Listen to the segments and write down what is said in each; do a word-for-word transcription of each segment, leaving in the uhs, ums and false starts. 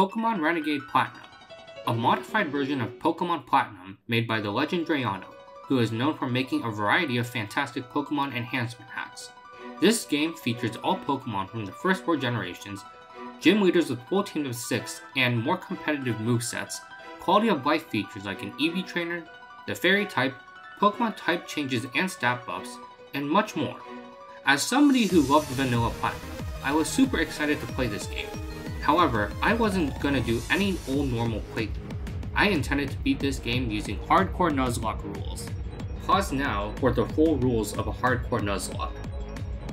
Pokémon Renegade Platinum, a modified version of Pokémon Platinum made by the legend Drayano, who is known for making a variety of fantastic Pokémon enhancement hacks. This game features all Pokémon from the first four generations, gym leaders with full teams of six, and more competitive movesets, quality of life features like an Eevee trainer, the fairy type, Pokémon type changes and stat buffs, and much more. As somebody who loved Vanilla Platinum, I was super excited to play this game. However, I wasn't gonna do any old normal playthrough. I intended to beat this game using hardcore Nuzlocke rules. Pause now for the full rules of a hardcore Nuzlocke.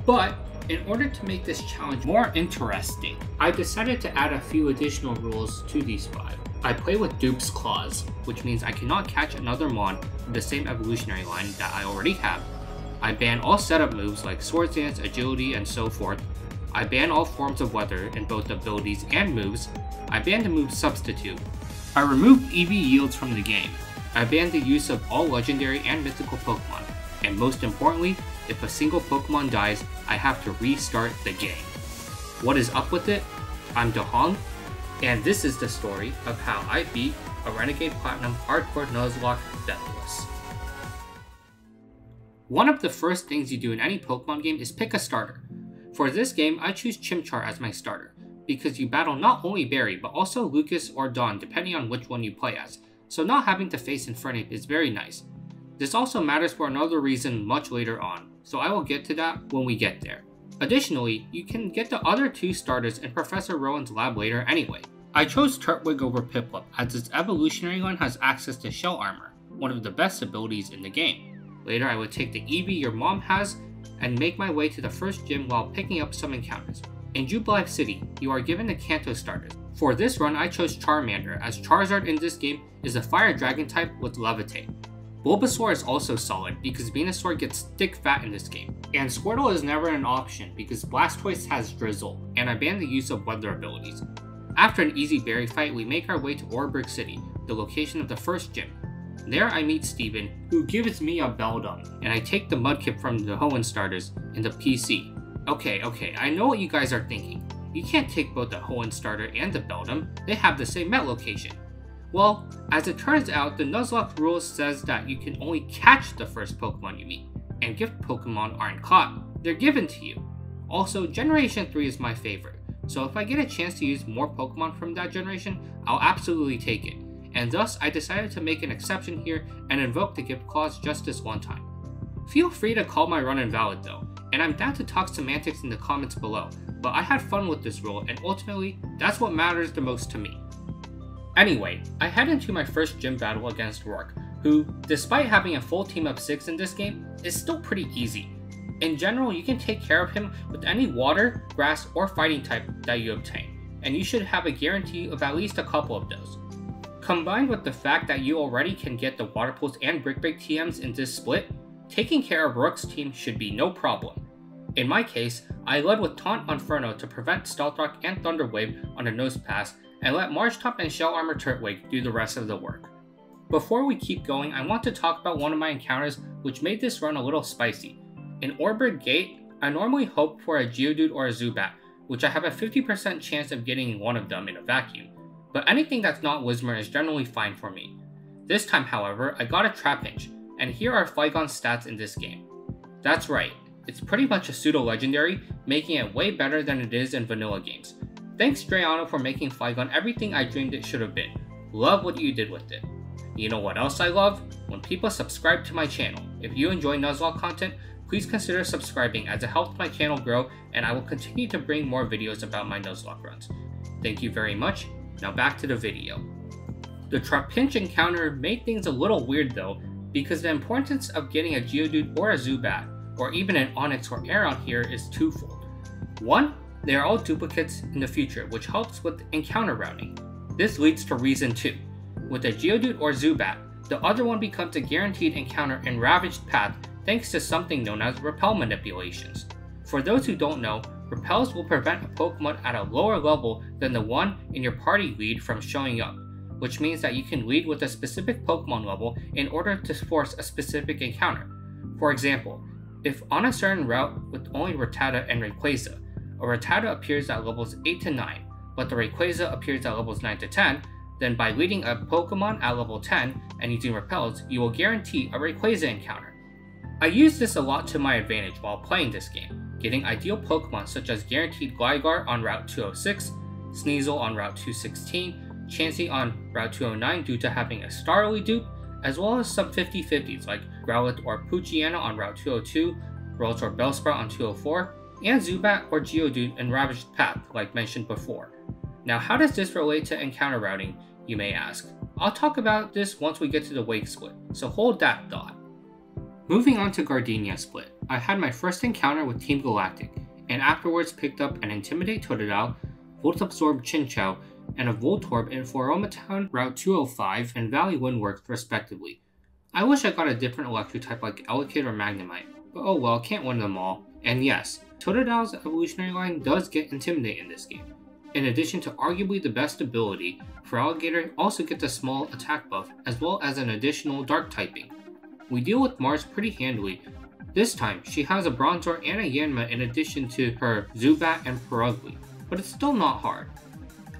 But in order to make this challenge more interesting, I decided to add a few additional rules to these five. I play with Dupe's Claws, which means I cannot catch another Mon with the same evolutionary line that I already have. I ban all setup moves like Swords Dance, Agility, and so forth. I ban all forms of weather in both abilities and moves. I ban the move Substitute. I removed Eevee Yields from the game. I banned the use of all legendary and mythical Pokemon. And most importantly, if a single Pokemon dies, I have to restart the game. What is up with it? I'm Dahong, and this is the story of how I beat a Renegade Platinum Hardcore Nuzlocke Battleless. One of the first things you do in any Pokemon game is pick a starter. For this game, I choose Chimchar as my starter, because you battle not only Barry, but also Lucas or Dawn depending on which one you play as, so not having to face Infernape is very nice. This also matters for another reason much later on, so I will get to that when we get there. Additionally, you can get the other two starters in Professor Rowan's lab later anyway. I chose Turtwig over Piplup as its evolutionary line has access to Shell Armor, one of the best abilities in the game. Later I would take the Eevee your mom has and make my way to the first gym while picking up some encounters. In Jubilife City, you are given the Kanto starters. For this run, I chose Charmander, as Charizard in this game is a fire dragon type with Levitate. Bulbasaur is also solid because Venusaur gets thick fat in this game, and Squirtle is never an option because Blastoise has Drizzle, and I ban the use of weather abilities. After an easy berry fight, we make our way to Orbrick City, the location of the first gym. There I meet Steven, who gives me a Beldum, and I take the Mudkip from the Hoenn starters and the P C. Okay, okay, I know what you guys are thinking. You can't take both the Hoenn starter and the Beldum, they have the same met location. Well, as it turns out, the Nuzlocke rules says that you can only catch the first Pokemon you meet, and gift Pokemon aren't caught, they're given to you. Also, Generation three is my favorite, so if I get a chance to use more Pokemon from that generation, I'll absolutely take it, and thus I decided to make an exception here and invoke the gift clause just this one time. Feel free to call my run invalid though, and I'm down to talk semantics in the comments below, but I had fun with this rule and ultimately, that's what matters the most to me. Anyway, I head into my first gym battle against Roark, who, despite having a full team of six in this game, is still pretty easy. In general, you can take care of him with any water, grass, or fighting type that you obtain, and you should have a guarantee of at least a couple of those. Combined with the fact that you already can get the Water Pulse and Brick Break T Ms in this split, taking care of Roark's team should be no problem. In my case, I led with Taunt on Inferno to prevent Stealthrock and Thunder Wave on a Nose Pass, and let Marshtomp and Shell Armor Turtwig do the rest of the work. Before we keep going, I want to talk about one of my encounters which made this run a little spicy. In Orbrick Gate, I normally hope for a Geodude or a Zubat, which I have a fifty percent chance of getting one of them in a vacuum, but anything that's not Whismur is generally fine for me. This time however, I got a Trap Hinge, and here are Flygon's stats in this game. That's right, it's pretty much a pseudo-legendary, making it way better than it is in vanilla games. Thanks Drayano for making Flygon everything I dreamed it should have been. Love what you did with it. You know what else I love? When people subscribe to my channel. If you enjoy Nuzlocke content, please consider subscribing as it helps my channel grow and I will continue to bring more videos about my Nuzlocke runs. Thank you very much. Now back to the video. The Trapinch encounter made things a little weird though, because the importance of getting a Geodude or a Zubat, or even an Onix or Aeron here is twofold. One, they are all duplicates in the future, which helps with encounter routing. This leads to reason two. With a Geodude or Zubat, the other one becomes a guaranteed encounter in Ravaged Path thanks to something known as Repel manipulations. For those who don't know, Repels will prevent a Pokemon at a lower level than the one in your party lead from showing up, which means that you can lead with a specific Pokemon level in order to force a specific encounter. For example, if on a certain route with only Rattata and Rayquaza, a Rattata appears at levels eight to nine, but the Rayquaza appears at levels nine to ten, then by leading a Pokemon at level ten and using repels, you will guarantee a Rayquaza encounter. I use this a lot to my advantage while playing this game, getting ideal Pokemon such as guaranteed Gligar on Route two oh six, Sneasel on Route two sixteen, Chansey on Route two oh nine due to having a Starly dupe, as well as some fifty fifties like Growlithe or Poochyena on Route two oh two, Rolls or Bellsprout on two oh four, and Zubat or Geodude in Ravaged Path like mentioned before. Now how does this relate to encounter routing, you may ask? I'll talk about this once we get to the Wake split, so hold that thought. Moving on to Gardenia split, I had my first encounter with Team Galactic, and afterwards picked up an Intimidate Totodile, Volt Absorb Chinchou, and a Voltorb in Floromatown Route two oh five and Valley Windworks respectively. I wish I got a different electric type like Elekid or Magnemite, but oh well, can't win them all. And yes, Totodile's evolutionary line does get Intimidate in this game. In addition to arguably the best ability, Feraligatr also gets a small attack buff as well as an additional dark typing. We deal with Mars pretty handily. This time, she has a Bronzor and a Yanma in addition to her Zubat and Perugly, but it's still not hard.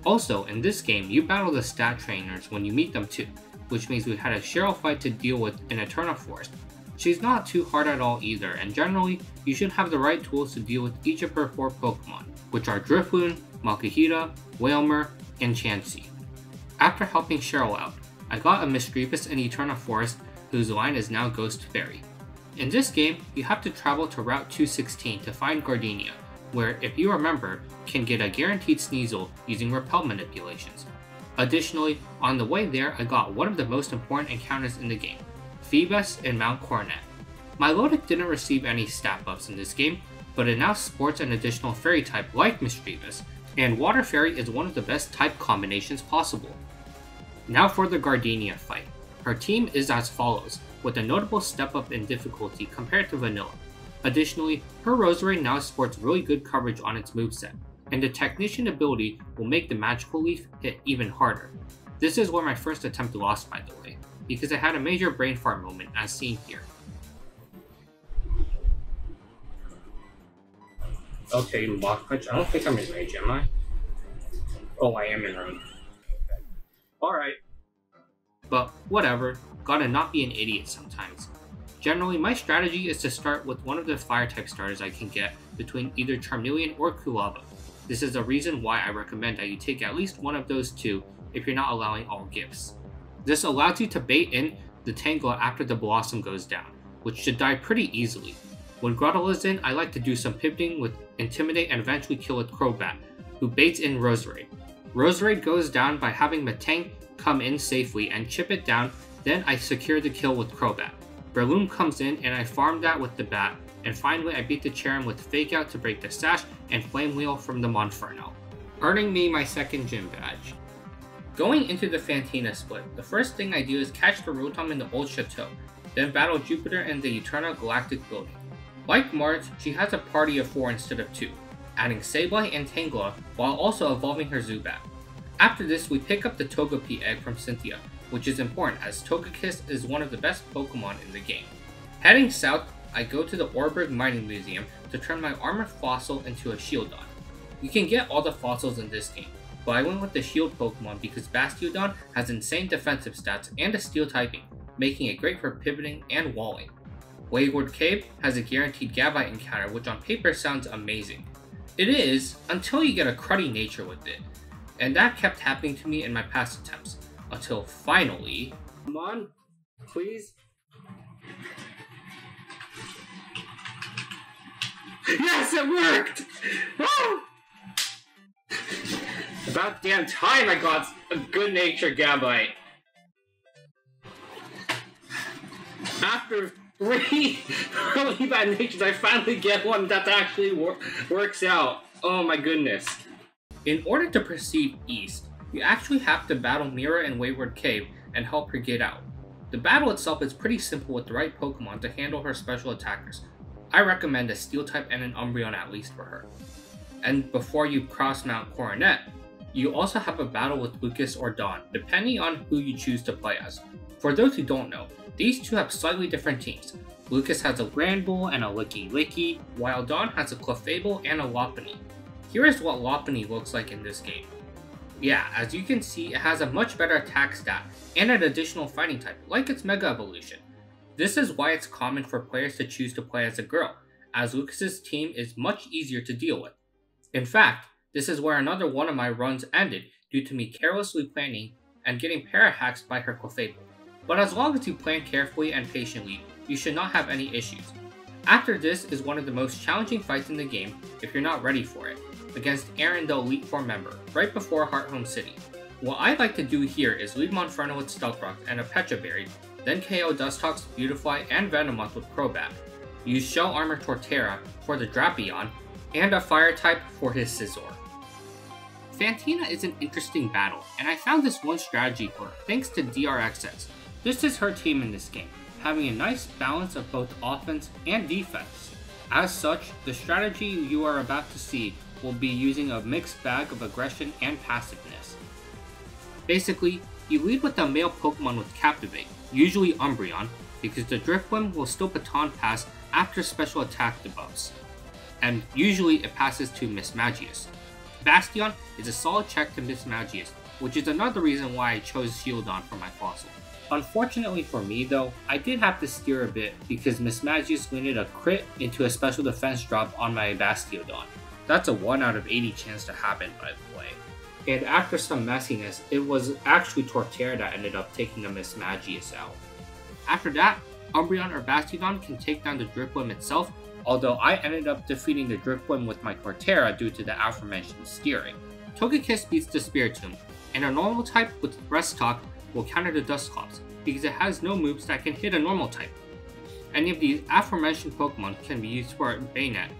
Also, in this game, you battle the stat trainers when you meet them too, which means we had a Cheryl fight to deal with in Eterna Forest. She's not too hard at all either, and generally, you should have the right tools to deal with each of her four Pokemon, which are Drifloon, Malkahita, Wailmer, and Chansey. After helping Cheryl out, I got a Misdreavus in Eterna Forest whose line is now Ghost Fairy. In this game, you have to travel to Route two sixteen to find Gardenia, where, if you remember, can get a guaranteed Sneasel using repel manipulations. Additionally, on the way there I got one of the most important encounters in the game, Phoebus in Mount Coronet. My Milotic didn't receive any stat buffs in this game, but it now sports an additional fairy type like Misdreavus, and Water Fairy is one of the best type combinations possible. Now for the Gardenia fight. Her team is as follows, with a notable step up in difficulty compared to Vanilla. Additionally, her Rosary now sports really good coverage on its moveset, and the Technician ability will make the Magical Leaf hit even harder. This is where my first attempt lost, by the way, because I had a major brain fart moment as seen here. Okay, Block Punch. I don't think I'm in range, am I? Oh, I am in range. Okay. Alright. But whatever, gotta not be an idiot sometimes. Generally, my strategy is to start with one of the fire type starters I can get between either Charmeleon or Kulava. This is the reason why I recommend that you take at least one of those two if you're not allowing all gifts. This allows you to bait in the Tangela after the Blossom goes down, which should die pretty easily. When Grottle is in, I like to do some pivoting with Intimidate and eventually kill a Crobat, who baits in Roserade. Roserade goes down by having Metang come in safely and chip it down, then I secure the kill with Crobat. Breloom comes in and I farm that with the bat, and finally I beat the Cherim with Fake Out to break the Sash and Flame Wheel from the Monferno, earning me my second gym badge. Going into the Fantina split, the first thing I do is catch the Rotom in the Old Chateau, then battle Jupiter in the Eternal Galactic Building. Like Mars, she has a party of four instead of two, adding Sableye and Tangela while also evolving her Zubat. After this, we pick up the Togepi egg from Cynthia, which is important as Togekiss is one of the best Pokemon in the game. Heading south, I go to the Orberg Mining Museum to turn my armored fossil into a Shieldon. You can get all the fossils in this game, but I went with the Shield Pokemon because Bastiodon has insane defensive stats and a Steel typing, making it great for pivoting and walling. Wayward Cave has a guaranteed Gabite encounter, which on paper sounds amazing. It is, until you get a cruddy nature with it. And that kept happening to me in my past attempts, until finally... Come on, please? Yes, it worked! Woo! About damn time I got a good nature Gabite. After three really bad natures, I finally get one that actually wor works out. Oh my goodness. In order to proceed east, you actually have to battle Mira in Wayward Cave and help her get out. The battle itself is pretty simple with the right Pokemon to handle her special attackers. I recommend a Steel type and an Umbreon at least for her. And before you cross Mount Coronet, you also have a battle with Lucas or Dawn, depending on who you choose to play as. For those who don't know, these two have slightly different teams. Lucas has a Granbull and a Licky Licky, while Dawn has a Clefable and a Lopunny. Here is what Lopunny looks like in this game. Yeah, as you can see, it has a much better attack stat and an additional fighting type, like its Mega Evolution. This is why it's common for players to choose to play as a girl, as Lucas's team is much easier to deal with. In fact, this is where another one of my runs ended due to me carelessly planning and getting para-hacked by her Clefable. But as long as you plan carefully and patiently, you should not have any issues. After this is one of the most challenging fights in the game if you're not ready for it, against Aaron the Elite Four member, right before Heart Home City. What I like to do here is lead Monferno with Stealth Rock and a Petra Berry, then K O Dustox, Beautifly, and Venomoth with Crobat. Use Shell Armor Torterra for the Drapion, and a Fire type for his Scizor. Fantina is an interesting battle, and I found this one strategy for her thanks to D R X s. This is her team in this game, having a nice balance of both offense and defense. As such, the strategy you are about to see will be using a mixed bag of aggression and passiveness. Basically, you lead with a male Pokemon with Captivate, usually Umbreon, because the Driftwing will still Baton Pass after special attack debuffs, and usually it passes to Miss Magius. Bastion is a solid check to Miss Magius, which is another reason why I chose Shieldon for my fossil. Unfortunately for me though, I did have to steer a bit because Miss Magius landed a crit into a special defense drop on my Bastiodon. That's a one out of eighty chance to happen, by the way. And after some messiness, it was actually Torterra that ended up taking a Miss Magius out. After that, Umbreon or Bastiodon can take down the Dripwing itself, although I ended up defeating the Dripwing with my Torterra due to the aforementioned steering. Togekiss beats the Spiritomb, and a normal type with Restock will counter the Dusclops because it has no moves that can hit a normal type. Any of these aforementioned Pokemon can be used for Bayonet,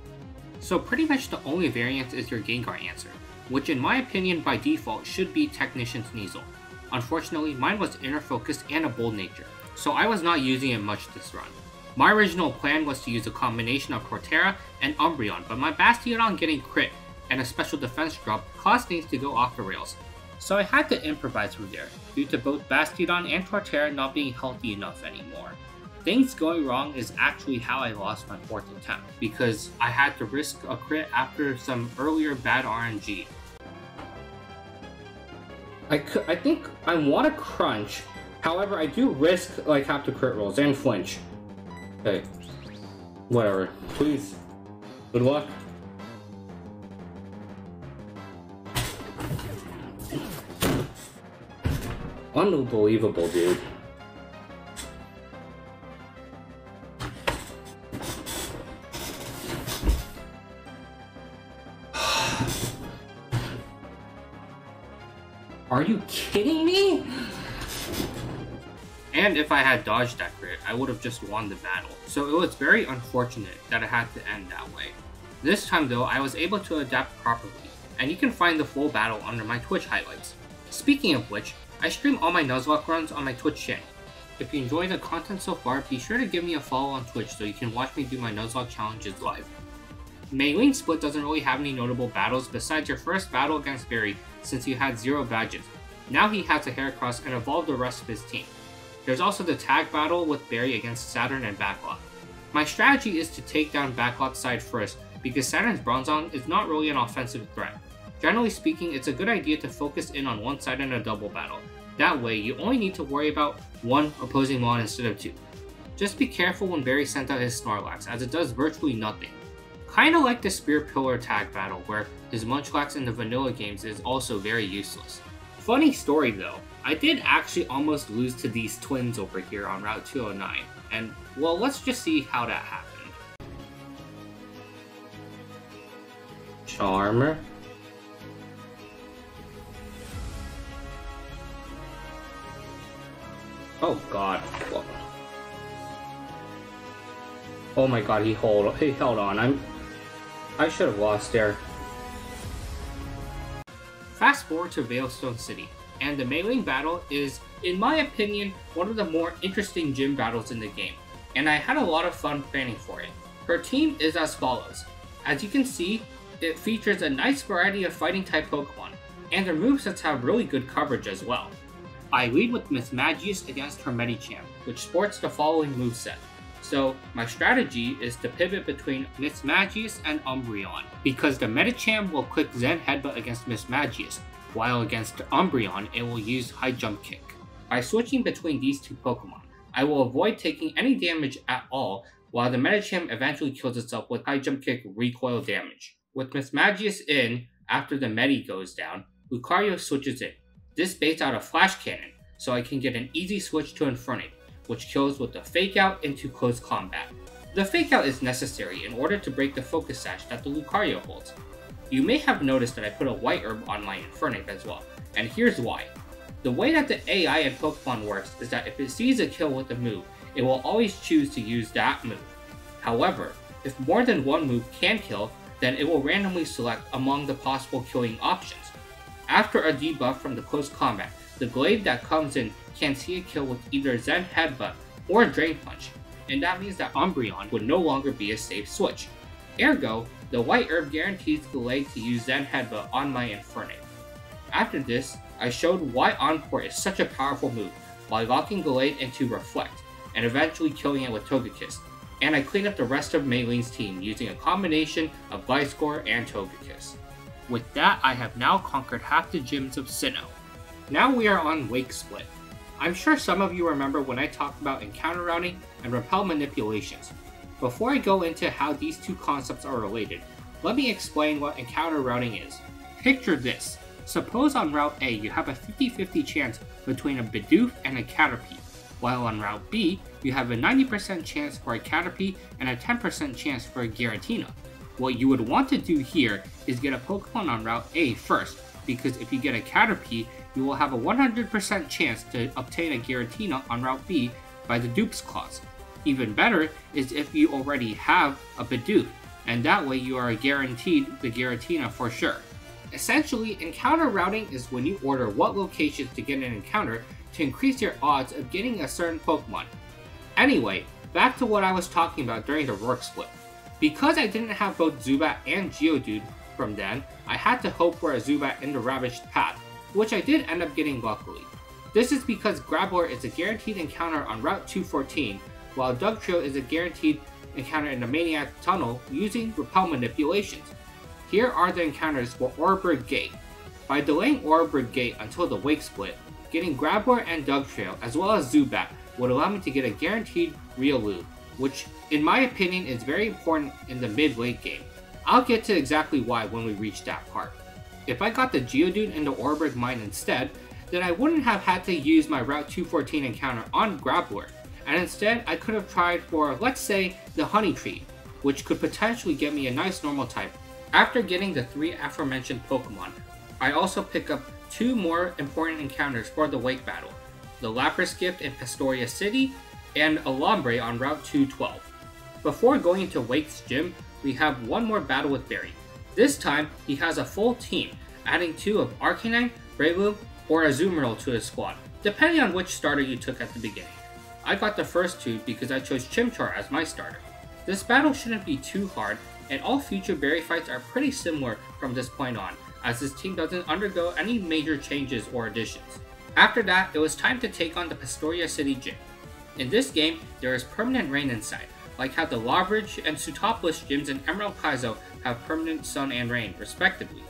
so pretty much the only variance is your Gengar answer, which in my opinion by default should be Technician Sneasel. Unfortunately, mine was Inner Focus and a Bold Nature, so I was not using it much this run. My original plan was to use a combination of Torterra and Umbreon, but my Bastiodon getting crit and a special defense drop caused things to go off the rails, so I had to improvise from there due to both Bastiodon and Torterra not being healthy enough anymore. Things going wrong is actually how I lost my fourth attempt, because I had to risk a crit after some earlier bad R N G. I, I think I want to crunch, however I do risk like half the crit rolls and flinch. Okay, whatever, please, good luck. Unbelievable, dude. Are you kidding me? And if I had dodged that crit, I would have just won the battle. So it was very unfortunate that it had to end that way. This time though, I was able to adapt properly, and you can find the full battle under my Twitch highlights. Speaking of which, I stream all my Nuzlocke runs on my Twitch channel. If you enjoy the content so far, be sure to give me a follow on Twitch so you can watch me do my Nuzlocke challenges live. Maylene split doesn't really have any notable battles besides your first battle against Barry since you had zero badges. Now he has a Heracross and evolved the rest of his team. There's also the tag battle with Barry against Saturn and Backlot. My strategy is to take down Backlot's side first because Saturn's Bronzong is not really an offensive threat. Generally speaking, it's a good idea to focus in on one side in a double battle. That way, you only need to worry about one opposing mon instead of two. Just be careful when Barry sent out his Snorlax, as it does virtually nothing. Kinda like the Spear Pillar tag battle, where his Munchlax in the vanilla games is also very useless. Funny story though, I did actually almost lose to these twins over here on Route two oh nine, and well, let's just see how that happened. Charmer. Oh god. Whoa. Oh my god, he hold he held on. I'm I should have lost there. Fast forward to Veilstone City, and the Maylene battle is, in my opinion, one of the more interesting gym battles in the game, and I had a lot of fun planning for it. Her team is as follows. As you can see, it features a nice variety of fighting type Pokemon, and their movesets have really good coverage as well. I lead with Miss Magius against her Medicham, which sports the following moveset. So my strategy is to pivot between Miss Magius and Umbreon, because the Medicham will click Zen Headbutt against Miss Magius, while against Umbreon it will use High Jump Kick. By switching between these two Pokemon, I will avoid taking any damage at all while the Medicham eventually kills itself with High Jump Kick recoil damage. With Miss Magius in after the Medi goes down, Lucario switches in. This baits out a Flash Cannon, so I can get an easy switch to Infernape, which kills with the Fake Out into close combat. The Fake Out is necessary in order to break the Focus Sash that the Lucario holds. You may have noticed that I put a White Herb on my Infernape as well, and here's why. The way that the A I in Pokemon works is that if it sees a kill with a move, it will always choose to use that move. However, if more than one move can kill, then it will randomly select among the possible killing options. After a debuff from the close combat, the Glade that comes in can see a kill with either Zen Headbutt or Drain Punch, and that means that Umbreon would no longer be a safe switch. Ergo, the White Herb guarantees the Glade to use Zen Headbutt on my Infernape. After this, I showed why Encore is such a powerful move by locking Glade into Reflect, and eventually killing it with Togekiss, and I cleaned up the rest of Maylene's team using a combination of Gliscor and Togekiss. With that, I have now conquered half the gyms of Sinnoh. Now we are on Wake Split. I'm sure some of you remember when I talked about encounter routing and repel manipulations. Before I go into how these two concepts are related, let me explain what encounter routing is. Picture this. Suppose on Route A you have a fifty fifty chance between a Bidoof and a Caterpie, while on Route B you have a ninety percent chance for a Caterpie and a ten percent chance for a Giratina. What you would want to do here is get a Pokemon on Route A first, because if you get a Caterpie, you will have a one hundred percent chance to obtain a Giratina on Route B by the Dupes Clause. Even better is if you already have a Bidoof, and that way you are guaranteed the Giratina for sure. Essentially, encounter routing is when you order what locations to get an encounter to increase your odds of getting a certain Pokemon. Anyway, back to what I was talking about during the Roark split. Because I didn't have both Zubat and Geodude from then, I had to hope for a Zubat in the Ravaged Path, which I did end up getting luckily. This is because Graveler is a guaranteed encounter on Route two fourteen, while Dugtrio is a guaranteed encounter in the Maniac Tunnel using Repel Manipulations. Here are the encounters for Oreburgh Gate. By delaying Oreburgh Gate until the Wake Split, getting Graveler and Dugtrio as well as Zubat would allow me to get a guaranteed Riolu, which in my opinion is very important in the mid-late game. I'll get to exactly why when we reach that part. If I got the Geodude into Oreburgh Mine instead, then I wouldn't have had to use my Route two fourteen encounter on Graveler, and instead I could have tried for, let's say, the Honey Tree, which could potentially get me a nice normal type. After getting the three aforementioned Pokemon, I also pick up two more important encounters for the Wake Battle, the Lapras Gift in Pastoria City, and Alombre on Route two twelve. Before going into Wake's gym, we have one more battle with Barry. This time, he has a full team, adding two of Arcanine, Breloom, or Azumarill to his squad, depending on which starter you took at the beginning. I got the first two because I chose Chimchar as my starter. This battle shouldn't be too hard, and all future Barry fights are pretty similar from this point on, as his team doesn't undergo any major changes or additions. After that, it was time to take on the Pastoria City Gym. In this game, there is permanent rain inside, like how the Lavridge and Sootopolis gyms in Emerald Kaizo have permanent sun and rain, respectively.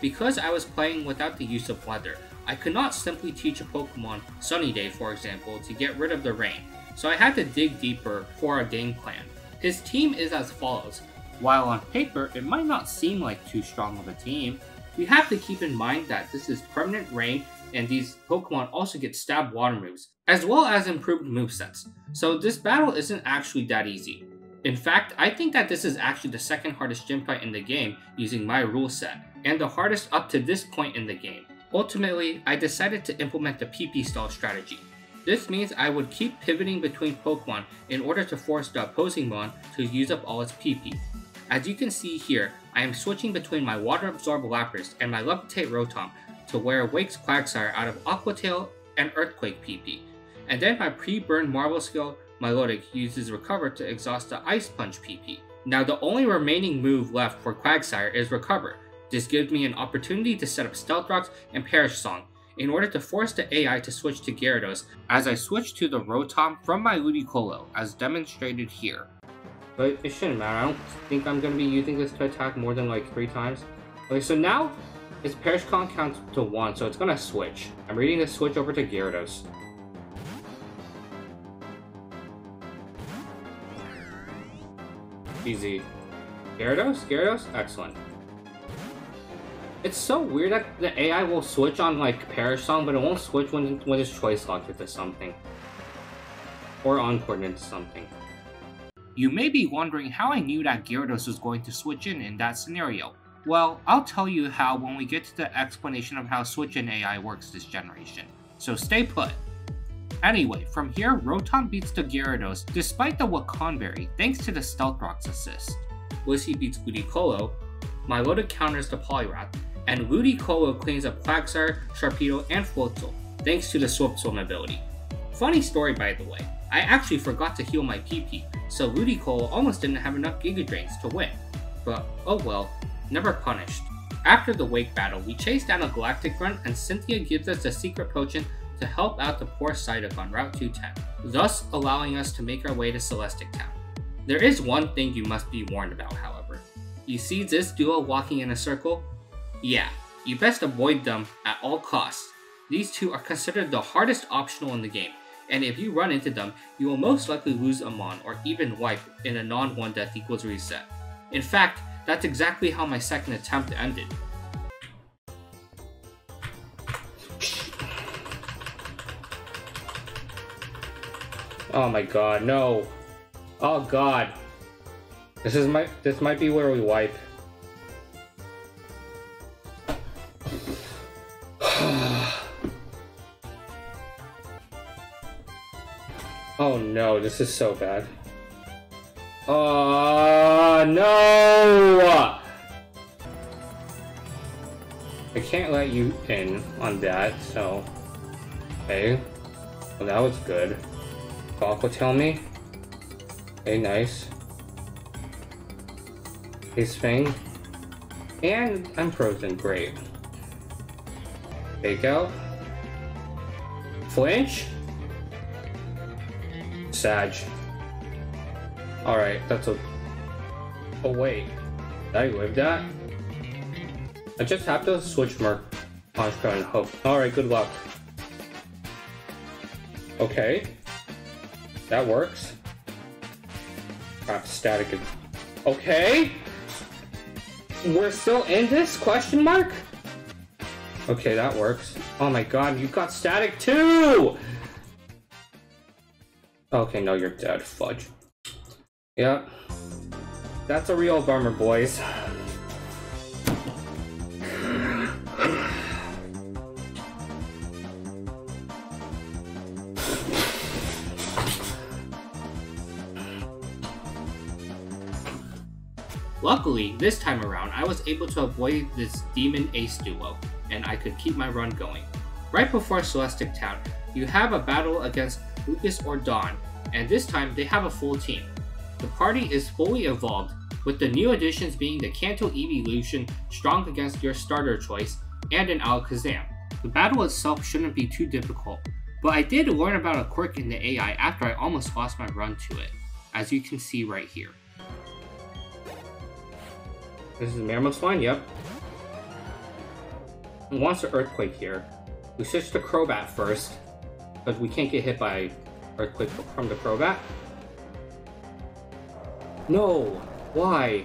Because I was playing without the use of weather, I could not simply teach a Pokemon, Sunny Day for example, to get rid of the rain, so I had to dig deeper for a game plan. His team is as follows. While on paper, it might not seem like too strong of a team, we have to keep in mind that this is permanent rain and these Pokemon also get stab water moves, as well as improved movesets, so this battle isn't actually that easy. In fact, I think that this is actually the second hardest gym fight in the game using my rule set, and the hardest up to this point in the game. Ultimately, I decided to implement the P P stall strategy. This means I would keep pivoting between Pokemon in order to force the opposing mon to use up all its P P. As you can see here, I am switching between my Water Absorb Lapras and my Levitate Rotom to where Wake's Quagsire out of Aqua Tail and Earthquake P P, and then my pre-burn Marble skill Milotic uses Recover to exhaust the Ice Punch P P. Now the only remaining move left for Quagsire is Recover. This gives me an opportunity to set up Stealth Rocks and Perish Song in order to force the A I to switch to Gyarados as I switch to the Rotom from my Ludicolo as demonstrated here. But it shouldn't matter, I don't think I'm going to be using this to attack more than like three times. Okay, so now His Perish Con counts to one, so it's gonna switch. I'm reading the switch over to Gyarados. Easy. Gyarados? Gyarados? Excellent. It's so weird that the A I will switch on, like, Perish Song, but it won't switch when, when it's Choice Locked into something. Or Encore into something. You may be wondering how I knew that Gyarados was going to switch in in that scenario. Well, I'll tell you how when we get to the explanation of how switch-in A I works this generation. So stay put. Anyway, from here, Rotom beats the Gyarados despite the Wakanberry thanks to the Stealth Rock's assist. Blissey beats Ludicolo, Milotic counters the Poliwrath, and Ludicolo cleans up Quagsire, Sharpedo, and Floatzel thanks to the Swip Swim ability. Funny story by the way, I actually forgot to heal my P P, so Ludicolo almost didn't have enough Giga Drains to win, but oh well, never punished. After the Wake battle, we chase down a Galactic Grunt and Cynthia gives us a secret potion to help out the poor Psyduck on Route two ten, thus allowing us to make our way to Celestic Town. There is one thing you must be warned about, however. You see this duo walking in a circle? Yeah, you best avoid them at all costs. These two are considered the hardest optional in the game, and if you run into them, you will most likely lose a Mon or even wipe in a non one death equals reset. In fact, that's exactly how my second attempt ended. Oh my god, no. Oh god. This is my this might be where we wipe. Oh no, this is so bad. Oh no! I can't let you in on that, so okay. Well, that was good. Falk will tell me. Hey, okay, nice. His thing. And I'm frozen, great. Take out. Flinch? Sag. Alright, that's a... Oh wait, did I live that? I just have to switch Merc, Honchkrow, and Hope. Alright, good luck. Okay. That works. Crap, static. Okay? We're still in this? Question mark? Okay, that works. Oh my god, you got static too! Okay, no, you're dead. Fudge. Yep. That's a real bummer, boys. Luckily, this time around, I was able to avoid this Demon Ace duo, and I could keep my run going. Right before Celestic Town, you have a battle against Lucas or Dawn, and this time they have a full team. The party is fully evolved, with the new additions being the Kanto Eeveelution, strong against your starter choice, and an Alakazam. The battle itself shouldn't be too difficult, but I did learn about a quirk in the A I after I almost lost my run to it, as you can see right here. This is Mammoth's line, yep. And wants an Earthquake here. We switch to Crobat first, but we can't get hit by Earthquake from the Crobat. No! Why?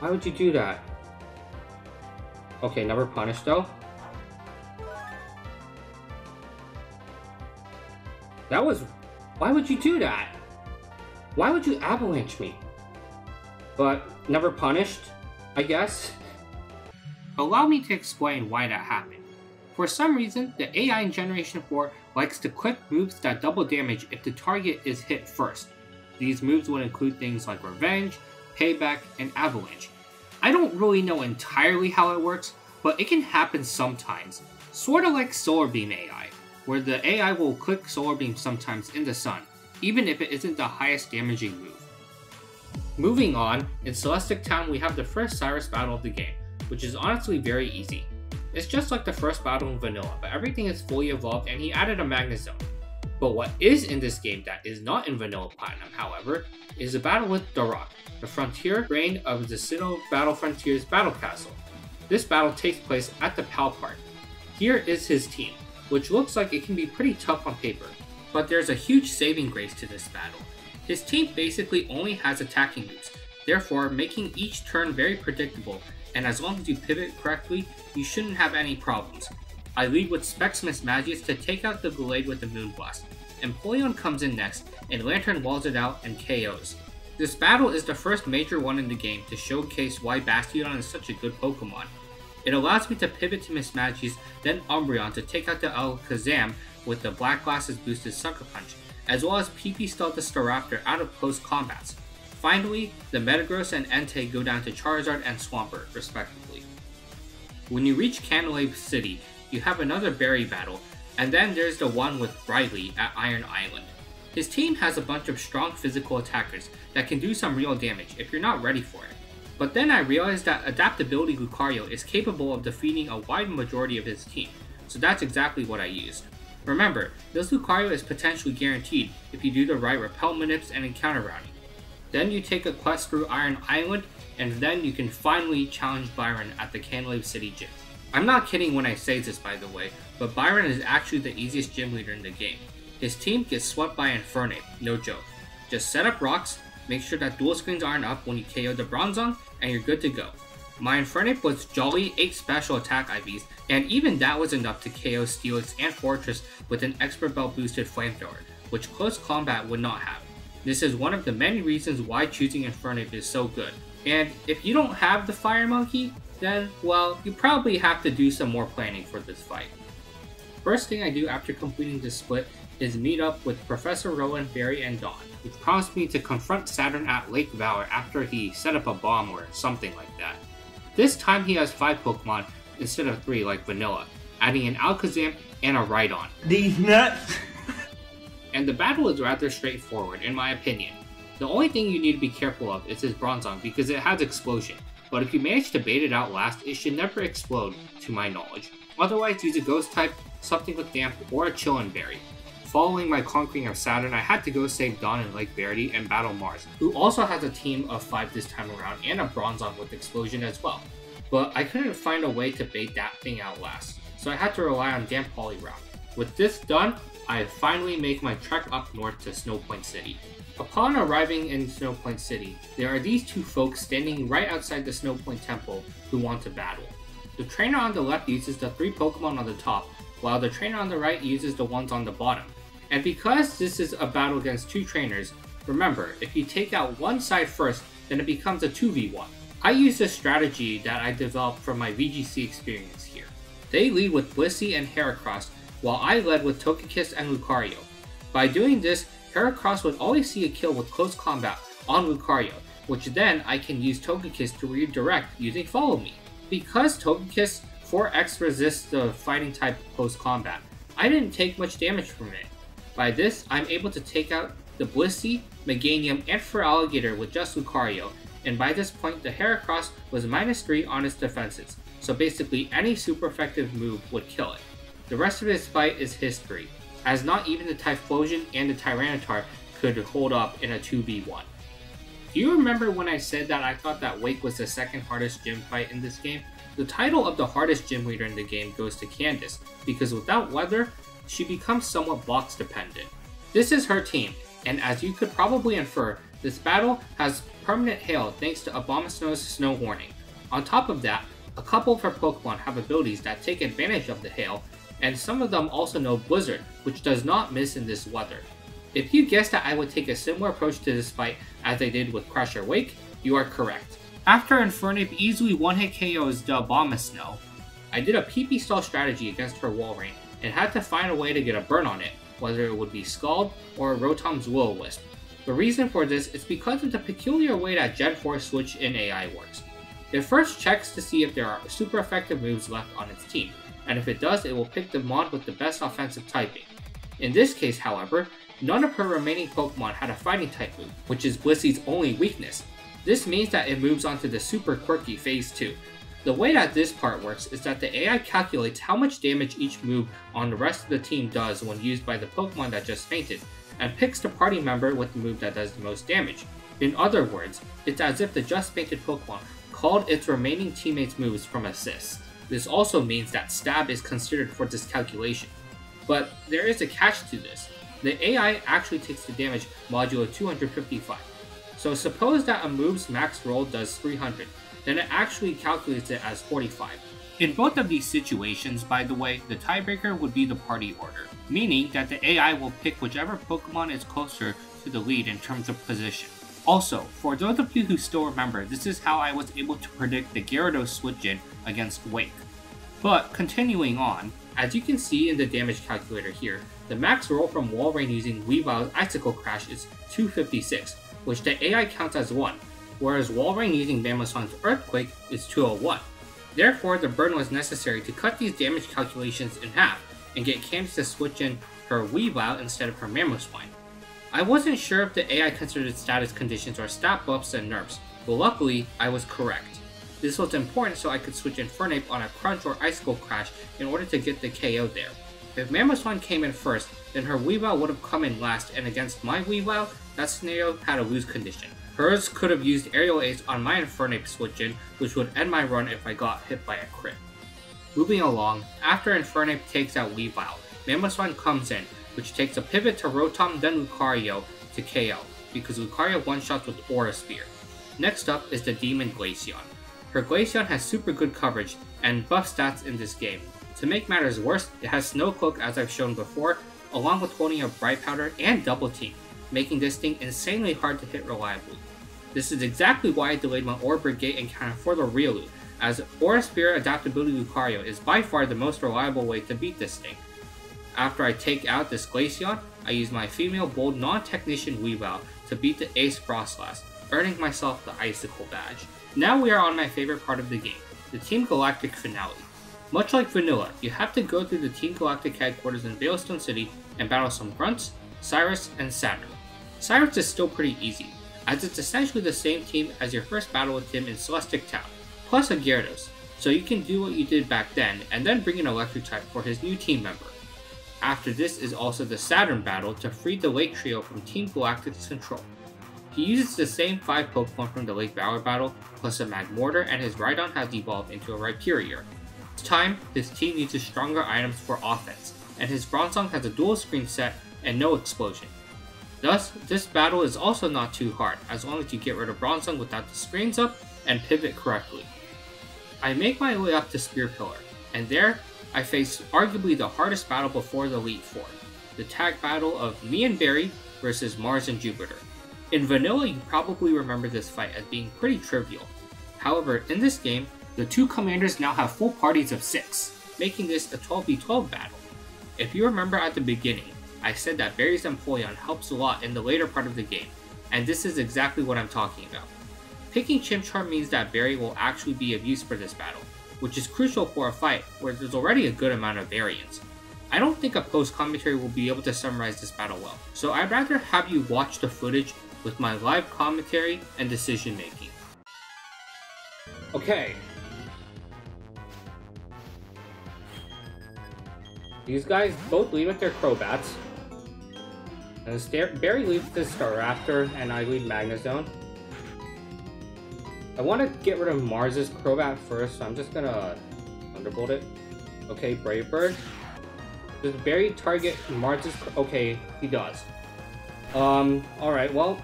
Why would you do that? Okay, never punished though. That was... Why would you do that? Why would you avalanche me? But never punished, I guess. Allow me to explain why that happened. For some reason, the A I in Generation four likes to click moves that double damage if the target is hit first. These moves would include things like Revenge, Payback, and Avalanche. I don't really know entirely how it works, but it can happen sometimes. Sorta like Solar Beam A I, where the A I will click Solar Beam sometimes in the sun, even if it isn't the highest damaging move. Moving on, in Celestic Town we have the first Cyrus battle of the game, which is honestly very easy. It's just like the first battle in vanilla, but everything is fully evolved and he added a Magnezone. But what is in this game that is not in vanilla Platinum, however, is a battle with Roark. the frontier reign of the Sinnoh Battle Frontier's Battle Castle. This battle takes place at the Pal Park. Here is his team, which looks like it can be pretty tough on paper, but there's a huge saving grace to this battle. His team basically only has attacking moves, therefore making each turn very predictable, and as long as you pivot correctly, you shouldn't have any problems. I lead with Specsmith's Magius to take out the Gallade with the Moonblast. Empoleon comes in next, and Lantern walls it out and K Os. This battle is the first major one in the game to showcase why Bastiodon is such a good Pokemon. It allows me to pivot to Miss Magius, then Umbreon to take out the Alakazam with the Black Glasses boosted Sucker Punch, as well as P P Stealth the Staraptor out of close combats. Finally, the Metagross and Entei go down to Charizard and Swampert, respectively. When you reach Cantalape City, you have another berry battle, and then there's the one with Riley at Iron Island. His team has a bunch of strong physical attackers that can do some real damage if you're not ready for it. But then I realized that Adaptability Lucario is capable of defeating a wide majority of his team, so that's exactly what I used. Remember, this Lucario is potentially guaranteed if you do the right repel manips and encounter routing. Then you take a quest through Iron Island, and then you can finally challenge Byron at the Cantalape City Gym. I'm not kidding when I say this, by the way, but Byron is actually the easiest gym leader in the game. His team gets swept by Infernape, no joke. Just set up rocks, make sure that dual screens aren't up when you K O the Bronzong, and you're good to go. My Infernape was jolly eight special attack I Vs, and even that was enough to K O Steelix and Fortress with an Expert Bell boosted Flamethrower, which close combat would not have. This is one of the many reasons why choosing Infernape is so good. And if you don't have the Fire Monkey, then, well, you probably have to do some more planning for this fight. First thing I do after completing this split is meet up with Professor Rowan, Barry, and Dawn, which promised me to confront Saturn at Lake Valor after he set up a bomb or something like that. This time he has five Pokemon instead of three like Vanilla, adding an Alakazam and a Rhydon. These nuts! And the battle is rather straightforward in my opinion. The only thing you need to be careful of is his Bronzong because it has Explosion, but if you manage to bait it out last, it should never explode to my knowledge. Otherwise use a Ghost type, something with Damp, or a Chillin Berry. Following my conquering of Saturn, I had to go save Dawn in Lake Verity and battle Mars, who also has a team of five this time around and a Bronzong with Explosion as well. But I couldn't find a way to bait that thing out last, so I had to rely on Damp Poliwrath. With this done, I finally make my trek up north to Snowpoint City. Upon arriving in Snowpoint City, there are these two folks standing right outside the Snowpoint Temple who want to battle. The trainer on the left uses the three Pokemon on the top, while the trainer on the right uses the ones on the bottom. And because this is a battle against two trainers, remember, if you take out one side first, then it becomes a two v one. I use this strategy that I developed from my V G C experience here. They lead with Blissey and Heracross, while I led with Togekiss and Lucario. By doing this, Heracross would always see a kill with close combat on Lucario, which then I can use Togekiss to redirect using Follow Me. Because Togekiss four X resists the fighting type close combat, I didn't take much damage from it. By this, I'm able to take out the Blissey, Meganium, and Feraligatr with just Lucario, and by this point the Heracross was minus three on its defenses, so basically any super effective move would kill it. The rest of this fight is history, as not even the Typhlosion and the Tyranitar could hold up in a two v one. Do you remember when I said that I thought that Wake was the second hardest gym fight in this game? The title of the hardest gym leader in the game goes to Candice, because without weather, she becomes somewhat box dependent. This is her team, and as you could probably infer, this battle has permanent hail thanks to Abomasnow's Snow Warning. On top of that, a couple of her Pokemon have abilities that take advantage of the hail, and some of them also know Blizzard, which does not miss in this weather. If you guessed that I would take a similar approach to this fight as I did with Crasher Wake, you are correct. After Infernape easily one-hit K Os the Abomasnow, I did a P P Stall strategy against her Wall Rain and had to find a way to get a burn on it, whether it would be Scald or Rotom's Will-O-Wisp. The reason for this is because of the peculiar way that Gen four Switch in A I works. It first checks to see if there are super effective moves left on its team, and if it does, it will pick the mod with the best offensive typing. In this case, however, none of her remaining Pokemon had a fighting type move, which is Blissey's only weakness. This means that it moves onto the super quirky phase two. The way that this part works is that the A I calculates how much damage each move on the rest of the team does when used by the Pokemon that just fainted, and picks the party member with the move that does the most damage. In other words, it's as if the just fainted Pokemon called its remaining teammates' moves from assist. This also means that stab is considered for this calculation. But there is a catch to this. The A I actually takes the damage modulo two hundred fifty-five. So suppose that a move's max roll does three hundred, then it actually calculates it as forty-five. In both of these situations, by the way, the tiebreaker would be the party order, meaning that the A I will pick whichever Pokemon is closer to the lead in terms of position. Also, for those of you who still remember, this is how I was able to predict the Gyarados switch-in against Wake. But continuing on, as you can see in the damage calculator here, the max roll from Walrein using Weavile's Icicle Crash is two fifty-six, which the A I counts as one, whereas Walrein using Mamoswang's Earthquake is two oh one. Therefore, the burn was necessary to cut these damage calculations in half and get Candice to switch in her Weavile instead of her Mamoswine. I wasn't sure if the A I considered status conditions or stat buffs and nerfs, but luckily, I was correct. This was important so I could switch Infernape on a Crunch or Icicle Crash in order to get the K O there. If Mamoswine came in first, then her Weavile would have come in last, and against my Weavile, that scenario had a lose condition. Hers could have used Aerial Ace on my Infernape switch-in, which would end my run if I got hit by a crit. Moving along, after Infernape takes out Weavile, Mamoswine comes in, which takes a pivot to Rotom, then Lucario to K O, because Lucario one-shots with Aura Spear. Next up is the Demon Glaceon. Her Glaceon has super good coverage and buff stats in this game. To make matters worse, it has Snow Cloak as I've shown before, along with holding a Bright Powder and Double Team, making this thing insanely hard to hit reliably. This is exactly why I delayed my Aura Brigade encounter for the Riolu, as Aura Spear Adaptability Lucario is by far the most reliable way to beat this thing. After I take out this Glaceon, I use my female bold non-technician Weavile to beat the Ace Frostlass, earning myself the Icicle Badge. Now we are on my favorite part of the game, the Team Galactic Finale. Much like Vanilla, you have to go through the Team Galactic headquarters in Veilstone City and battle some Grunts, Cyrus, and Saturn. Cyrus is still pretty easy, as it's essentially the same team as your first battle with him in Celestic Town, plus a Gyarados, so you can do what you did back then and then bring an Electric type for his new team member. After this is also the Saturn battle to free the Lake Trio from Team Galactic's control. He uses the same five Pokemon from the Lake Valor battle, plus a Magmortar, and his Rhydon has evolved into a Rhyperior. This time, his team uses stronger items for offense, and his Bronzong has a dual screen set and no explosion. Thus, this battle is also not too hard, as long as you get rid of Bronzong without the screens up and pivot correctly. I make my way up to Spear Pillar, and there, I face arguably the hardest battle before the Elite Four, the tag battle of me and Barry versus Mars and Jupiter. In Vanilla, you probably remember this fight as being pretty trivial. However, in this game, the two commanders now have full parties of six, making this a twelve v twelve battle. If you remember at the beginning, I said that Barry's Empoleon helps a lot in the later part of the game, and this is exactly what I'm talking about. Picking Chimchar means that Barry will actually be of use for this battle, which is crucial for a fight where there's already a good amount of variance. I don't think a post commentary will be able to summarize this battle well, so I'd rather have you watch the footage with my live commentary and decision making. Okay. These guys both leave with their Crobats. And Barry leaves the Staraptor and I leave Magnezone. I want to get rid of Mars's Crobat first, so I'm just gonna Thunderbolt it. Okay, Brave Bird. Does Barry target Mars's? Okay, he does. Um, alright, well,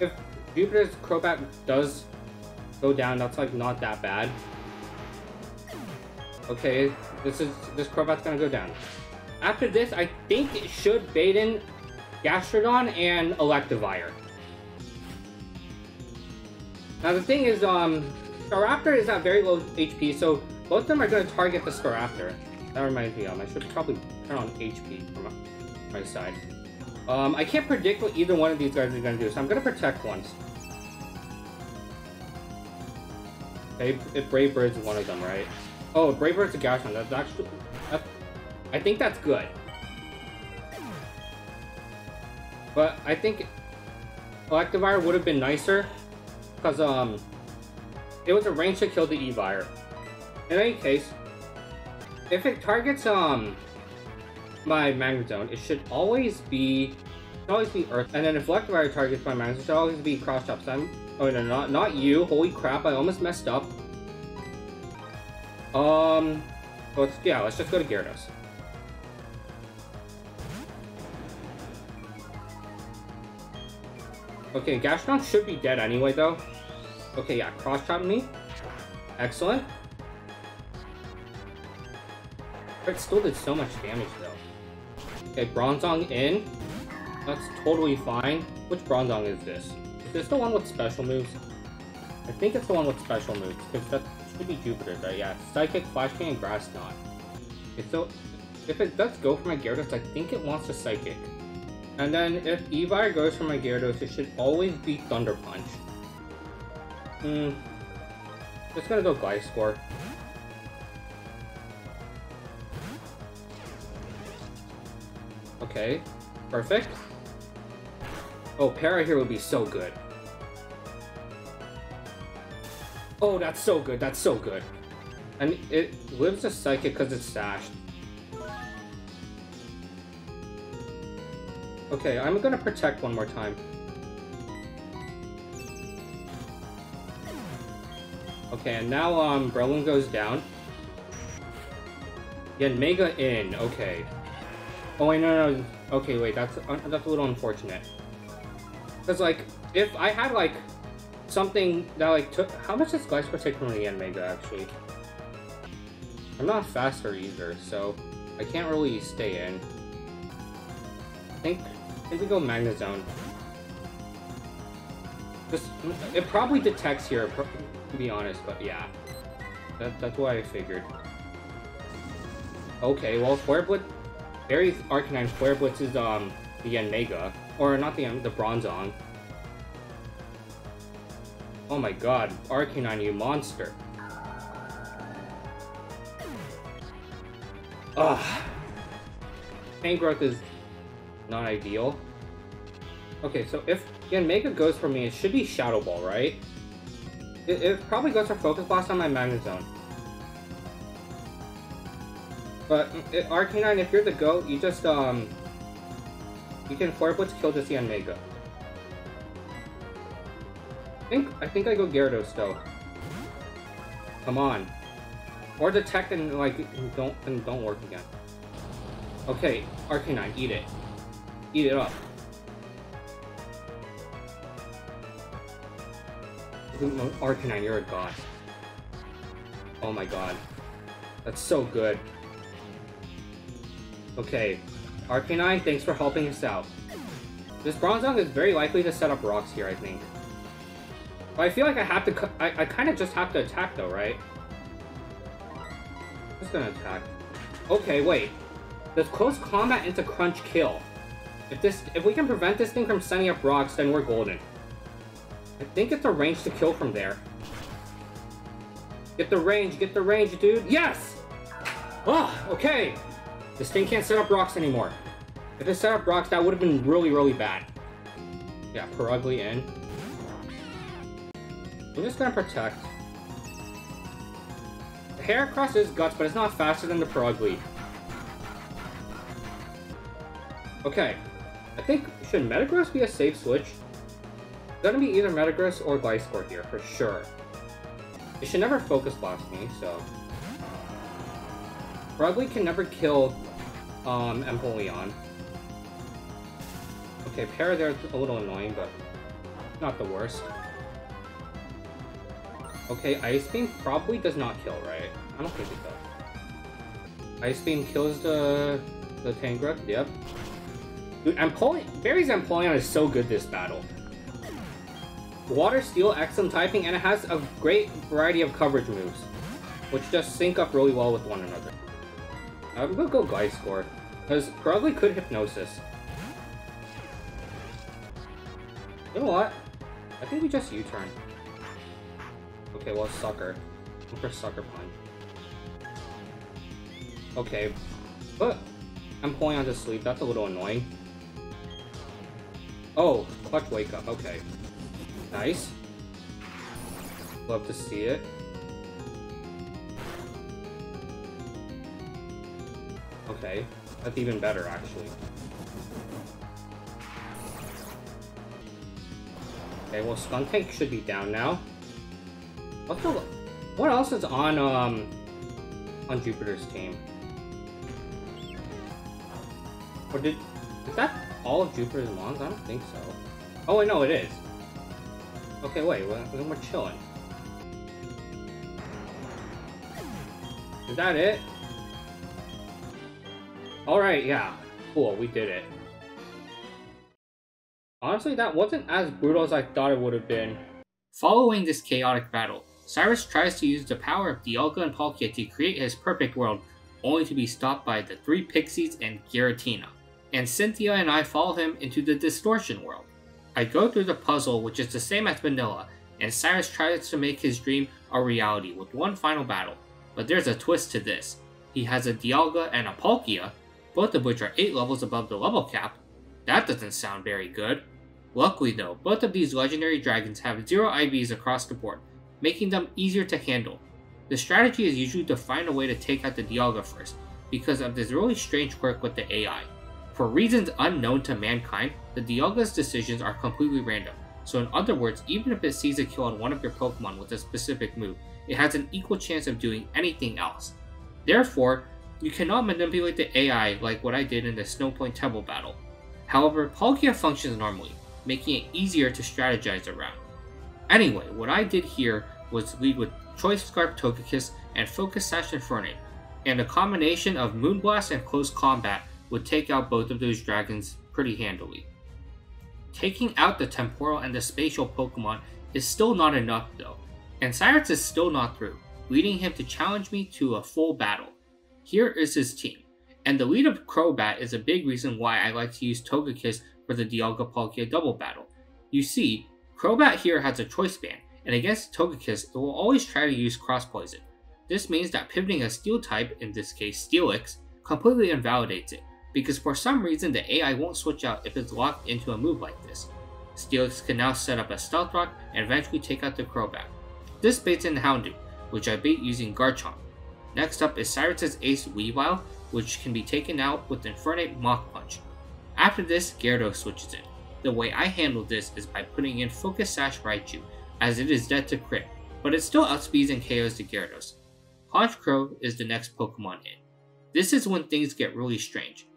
if Jupiter's Crobat does go down, that's like not that bad. Okay, this is this Crobat's gonna go down. After this, I think it should bait in Gastrodon and Electivire. Now the thing is, um, Staraptor is at very low H P, so both of them are going to target the Staraptor. That reminds me, um, I should probably turn on H P from my side. Um, I can't predict what either one of these guys are going to do, so I'm going to protect once. Okay, if Brave Bird's one of them, right? Oh, Brave Bird's a Gastrodon. That's actually, that's, I think that's good. But I think Electivire would have been nicer. Because, um, it was arranged to kill the Eevire. In any case, if it targets, um, my Magnezone, it should always be should always be Earth. And then if Electivire targets my mines, it should always be Cross Chop. Time. Oh no, not not you. Holy crap, I almost messed up. Um, let's, yeah, let's just go to Gyarados. Okay, Gastrodon should be dead anyway, though. Okay, yeah, Cross Chop me. Excellent. It still did so much damage, though. Okay, Bronzong in. That's totally fine. Which Bronzong is this? Is this the one with special moves? I think it's the one with special moves, because that should be Jupiter, though. Yeah, Psychic, Flash King, and Grass Knot. Okay, so if it does go for my Gyarados, I think it wants a Psychic. And then if Eevee goes for my Gyarados, it should always be Thunder Punch. Hmm. Just gonna go Gliscor. Okay. Perfect. Oh, Para here would be so good. Oh, that's so good. That's so good. And it lives a Psychic because it's stashed. Okay, I'm gonna protect one more time. Okay, and now um, Breloom goes down. Yeah, Mega in. Okay. Oh wait, no, no. Okay, wait. That's uh, that's a little unfortunate. Cause like, if I had like something that like took, how much does Gliscor take from the Mega actually? I'm not faster either, so I can't really stay in. I think I think we go Magnezone. Just it probably detects here. Pro To be honest, but yeah, that, that's what I figured. Okay, well, Flare Blitz, Barry's Arcanine Flare Blitz is um the Yanmega, or not the the Bronzong. Oh my God, Arcanine, you monster! Ugh, Tangrowth is not ideal. Okay, so if Yanmega goes for me, it should be Shadow Ball, right? It, it probably goes for Focus Blast on my Magnezone. But it, Arcanine, if you're the GOAT, you just, um... you can Flare Blitz kill this Yanmega. I think, I think I go Gyarados, though. Come on. Or Detect and, like, and don't, and don't work again. Okay, Arcanine, eat it. Eat it up. Arcanine, you're a god. Oh my god. That's so good. Okay. Arcanine, thanks for helping us out. This Bronzong is very likely to set up rocks here, I think. But I feel like I have to... I, I kind of just have to attack, though, right? I'm just gonna attack. Okay, wait. There's close combat into crunch kill. If this, if we can prevent this thing from setting up rocks, then we're golden. I think it's a range to kill from there. Get the range, get the range, dude. Yes! Oh, okay. This thing can't set up rocks anymore. If it set up rocks, that would have been really, really bad. Yeah, Perugly in. I'm just gonna protect. The Heracross is guts, but it's not faster than the Perugly. Okay. I think, should Metagross be a safe switch? Gonna be either Metagross or Gliscor here for sure. It should never Focus Blast me, so Perugly can never kill um, Empoleon. Okay, Para there's a little annoying, but not the worst. Okay, Ice Beam probably does not kill, right? I don't think it does. Ice Beam kills the the Tangrowth. Yep. Dude, Empoleon, Barry's Empoleon is so good this battle. Water, Steel, excellent typing, and it has a great variety of coverage moves, which just sync up really well with one another. I'm gonna go Gliscor, because Perugly could Hypnosis. You know what? I think we just U-turn. Okay, well, Sucker. Go for Sucker Punch. Okay, but I'm pulling on to sleep. That's a little annoying. Oh, Clutch Wake Up. Okay. Nice. Love to see it. Okay, that's even better actually. Okay, well, Skuntank should be down now. What the, what else is on um on Jupiter's team? Or did is that all of Jupiter's mons? I don't think so. Oh wait, no, it is. Okay, wait, well, then we're chilling. Is that it? All right, yeah, cool, we did it. Honestly, that wasn't as brutal as I thought it would have been. Following this chaotic battle, Cyrus tries to use the power of Dialga and Palkia to create his perfect world, only to be stopped by the three Pixies and Giratina. And Cynthia and I follow him into the distortion world. I go through the puzzle, which is the same as vanilla, and Cyrus tries to make his dream a reality with one final battle. But there's a twist to this. He has a Dialga and a Palkia, both of which are eight levels above the level cap. That doesn't sound very good. Luckily though, both of these legendary dragons have zero I Vs across the board, making them easier to handle. The strategy is usually to find a way to take out the Dialga first, because of this really strange quirk with the A I. For reasons unknown to mankind, the Dialga's decisions are completely random, so in other words, even if it sees a kill on one of your Pokemon with a specific move, it has an equal chance of doing anything else. Therefore, you cannot manipulate the A I like what I did in the Snowpoint Temple battle. However, Palkia functions normally, making it easier to strategize around. Anyway, what I did here was lead with Choice Scarf Togekiss and Focus Sash Infernape, and a combination of Moonblast and Close Combat would take out both of those dragons pretty handily. Taking out the temporal and the spatial Pokemon is still not enough though, and Cyrus is still not through, leading him to challenge me to a full battle. Here is his team, and the lead of Crobat is a big reason why I like to use Togekiss for the Dialga Palkia double battle. You see, Crobat here has a choice band, and against Togekiss it will always try to use Cross Poison. This means that pivoting a steel type, in this case Steelix, completely invalidates it, because for some reason the A I won't switch out if it's locked into a move like this. Steelix can now set up a Stealth Rock and eventually take out the Crobat. This baits in Houndoom, which I bait using Garchomp. Next up is Cyrus's ace Weavile, which can be taken out with Infernape Mach Punch. After this, Gyarados switches in. The way I handle this is by putting in Focus Sash Raichu, as it is dead to crit, but it still outspeeds and K Os the Gyarados. Honchkrow is the next Pokemon in. This is when things get really strange.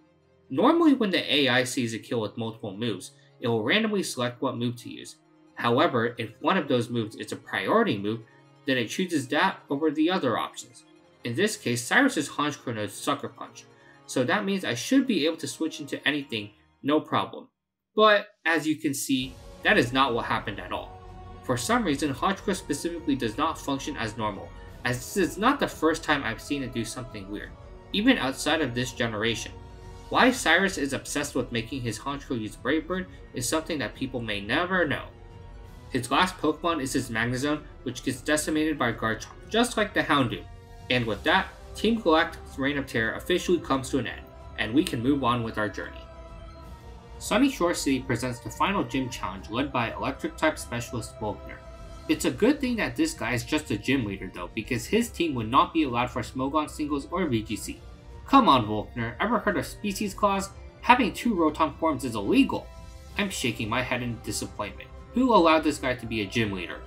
Normally when the A I sees a kill with multiple moves, it will randomly select what move to use. However, if one of those moves is a priority move, then it chooses that over the other options. In this case, Cyrus's Honchkrow knows Sucker Punch, so that means I should be able to switch into anything, no problem. But, as you can see, that is not what happened at all. For some reason, Honchkrow specifically does not function as normal, as this is not the first time I've seen it do something weird, even outside of this generation. Why Cyrus is obsessed with making his Honchkrow use Brave Bird is something that people may never know. His last Pokemon is his Magnezone, which gets decimated by Garchomp, just like the Houndoom. And with that, Team Galactic's Reign of Terror officially comes to an end, and we can move on with our journey. Sunny Shore City presents the final gym challenge led by Electric-type specialist Volkner. It's a good thing that this guy is just a gym leader though, because his team would not be allowed for Smogon singles or V G C. Come on Volkner, ever heard of Species Clause? Having two Rotom forms is illegal! I'm shaking my head in disappointment. Who allowed this guy to be a gym leader?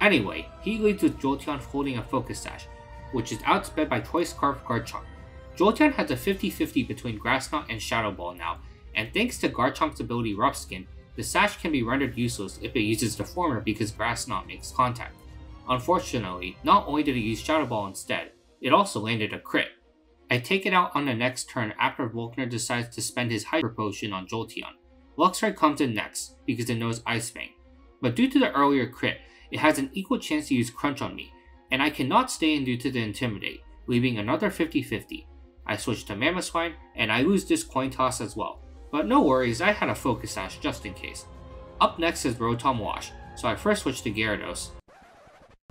Anyway, he leads with Jolteon holding a Focus Sash, which is outsped by Choice Scarf Garchomp. Jolteon has a fifty fifty between Grass Knot and Shadow Ball now, and thanks to Garchomp's ability Rough Skin, the sash can be rendered useless if it uses the former because Grass Knot makes contact. Unfortunately, not only did it use Shadow Ball instead, it also landed a crit. I take it out on the next turn after Volkner decides to spend his Hyper Potion on Jolteon. Luxray comes in next, because it knows Ice Fang. But due to the earlier crit, it has an equal chance to use Crunch on me, and I cannot stay in due to the Intimidate, leaving another fifty fifty. I switch to Mamoswine, and I lose this coin toss as well. But no worries, I had a Focus Sash just in case. Up next is Rotom Wash, so I first switch to Gyarados.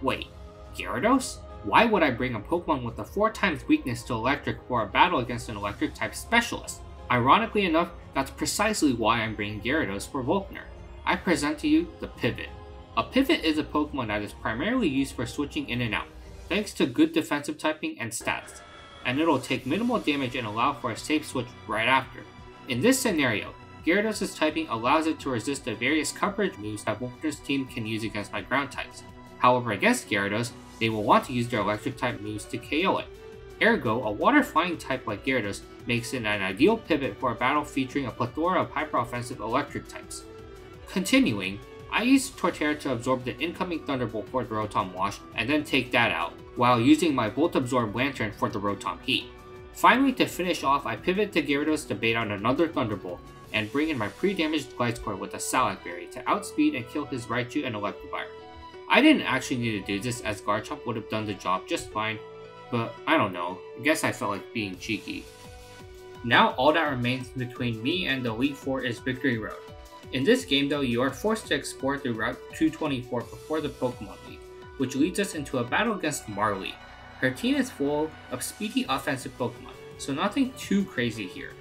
Wait, Gyarados? Why would I bring a Pokemon with a four times weakness to Electric for a battle against an Electric-type specialist? Ironically enough, that's precisely why I'm bringing Gyarados for Volkner. I present to you the Pivot. A Pivot is a Pokemon that is primarily used for switching in and out, thanks to good defensive typing and stats, and it'll take minimal damage and allow for a safe switch right after. In this scenario, Gyarados' typing allows it to resist the various coverage moves that Volkner's team can use against my ground types. However, against Gyarados, they will want to use their electric type moves to K O it. Ergo, a water flying type like Gyarados makes it an ideal pivot for a battle featuring a plethora of hyper-offensive electric types. Continuing, I used Torterra to absorb the incoming Thunderbolt for the Rotom Wash and then take that out, while using my Bolt Absorb Lantern for the Rotom Heat. Finally, to finish off, I pivot to Gyarados to bait out another Thunderbolt, and bring in my pre-damaged Gliscor with a Salak Berry to outspeed and kill his Raichu and Electivire. I didn't actually need to do this as Garchomp would have done the job just fine, but I don't know, I guess I felt like being cheeky. Now all that remains between me and the Elite Four is Victory Road. In this game though, you are forced to explore through Route two twenty-four before the Pokemon League, which leads us into a battle against Marley. Her team is full of speedy offensive Pokemon, so nothing too crazy here.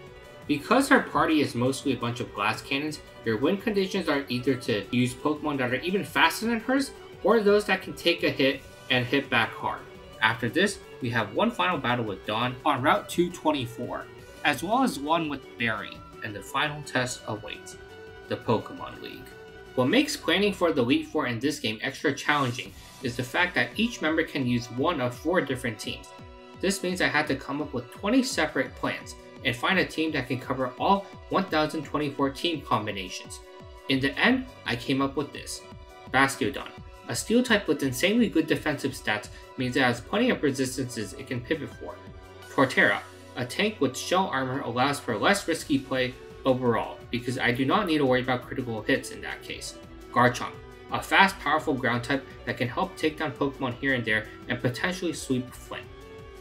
Because her party is mostly a bunch of glass cannons, your win conditions are either to use Pokemon that are even faster than hers, or those that can take a hit and hit back hard. After this, we have one final battle with Dawn on Route two twenty-four, as well as one with Barry, and the final test awaits, the Pokemon League. What makes planning for the Elite Four in this game extra challenging is the fact that each member can use one of four different teams. This means I had to come up with twenty separate plans, and find a team that can cover all one thousand twenty-four team combinations. In the end, I came up with this. Bastiodon. A steel type with insanely good defensive stats means it has plenty of resistances it can pivot for. Torterra. A tank with shell armor allows for less risky play overall, because I do not need to worry about critical hits in that case. Garchomp. A fast, powerful ground type that can help take down Pokemon here and there and potentially sweep Flint.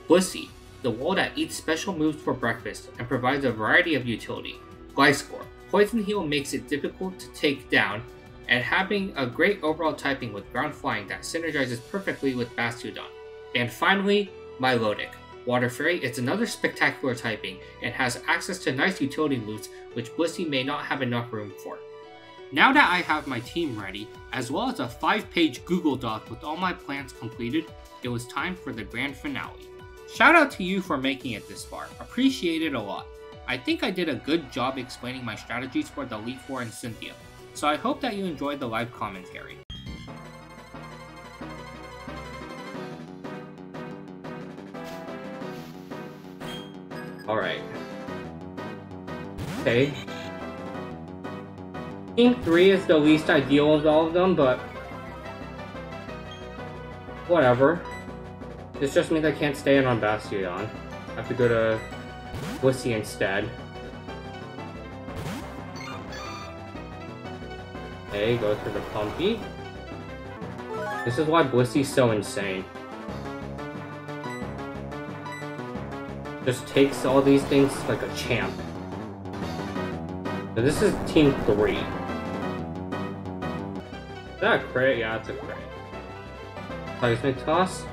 Blissey. The wall that eats special moves for breakfast and provides a variety of utility. Gliscor. Poison Heal makes it difficult to take down, and having a great overall typing with ground flying that synergizes perfectly with Bastiodon. And finally, Milotic. Water Fairy is another spectacular typing and has access to nice utility moves which Blissey may not have enough room for. Now that I have my team ready, as well as a five page Google Doc with all my plans completed, it was time for the grand finale. Shout out to you for making it this far, appreciate it a lot. I think I did a good job explaining my strategies for the Elite Four and Cynthia, so I hope that you enjoyed the live commentary. Alright. Okay. I think three is the least ideal of all of them, but whatever. This just means I can't stay in on Bastiodon. I have to go to Blissey instead. Okay, go for the Pumpy. This is why Blissey's so insane. Just takes all these things like a champ. So this is team three. Is that a crit? Yeah, it's a crit. Seismic Toss.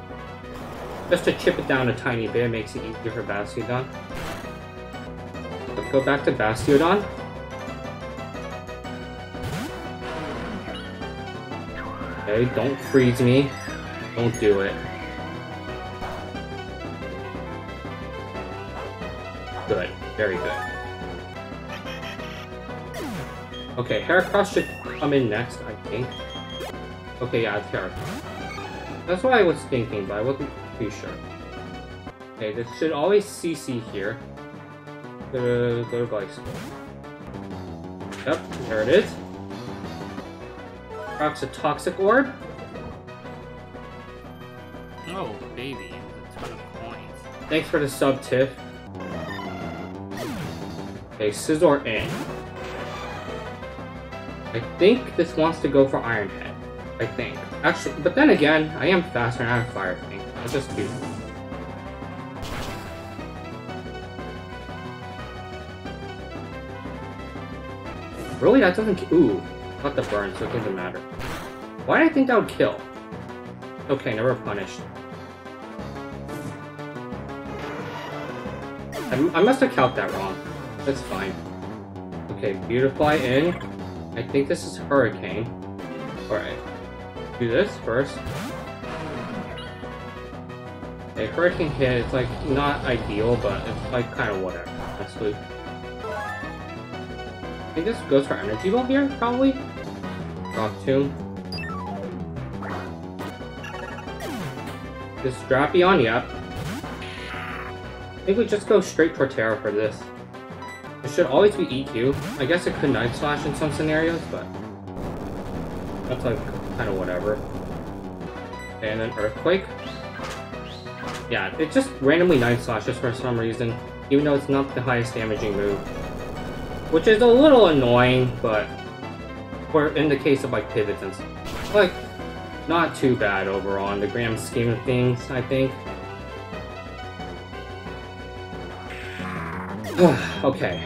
Just to chip it down a tiny bit, makes it easier for Bastiodon. Let's go back to Bastiodon. Okay, don't freeze me. Don't do it. Good. Very good. Okay, Heracross should come in next, I think. Okay, yeah, it's Heracross. That's what I was thinking, but I wasn't too sure. Okay, this should always C C here. Go to, go to Gliscor. Yep, there it is. Drops a Toxic Orb. Oh, baby, a ton of coins. Thanks for the sub, Tiff. Okay, Scizor in. I think this wants to go for Iron Head. I think. Actually, but then again, I am faster and I have Fire Fang. I'll just do this. Really? That doesn't. Ooh. Not the burn, so it doesn't matter. Why did I think that would kill? Okay, never punished. I, I must have calc'd that wrong. That's fine. Okay, Beautifly in. I think this is Hurricane. Alright. Do this first. Okay, Hurricane hit. It's like not ideal, but it's like kind of whatever. That's sweet. I think this goes for Energy Ball here, probably. Drop two. Just Drapion, yep. I think we just go straight Torterra for this. It should always be E Q. I guess it could Night Slash in some scenarios, but that's like kind of whatever. And then Earthquake. Yeah, it just randomly Night Slashes for some reason, even though it's not the highest damaging move. Which is a little annoying, but or in the case of like pivots and stuff, like not too bad overall in the grand scheme of things, I think. Okay.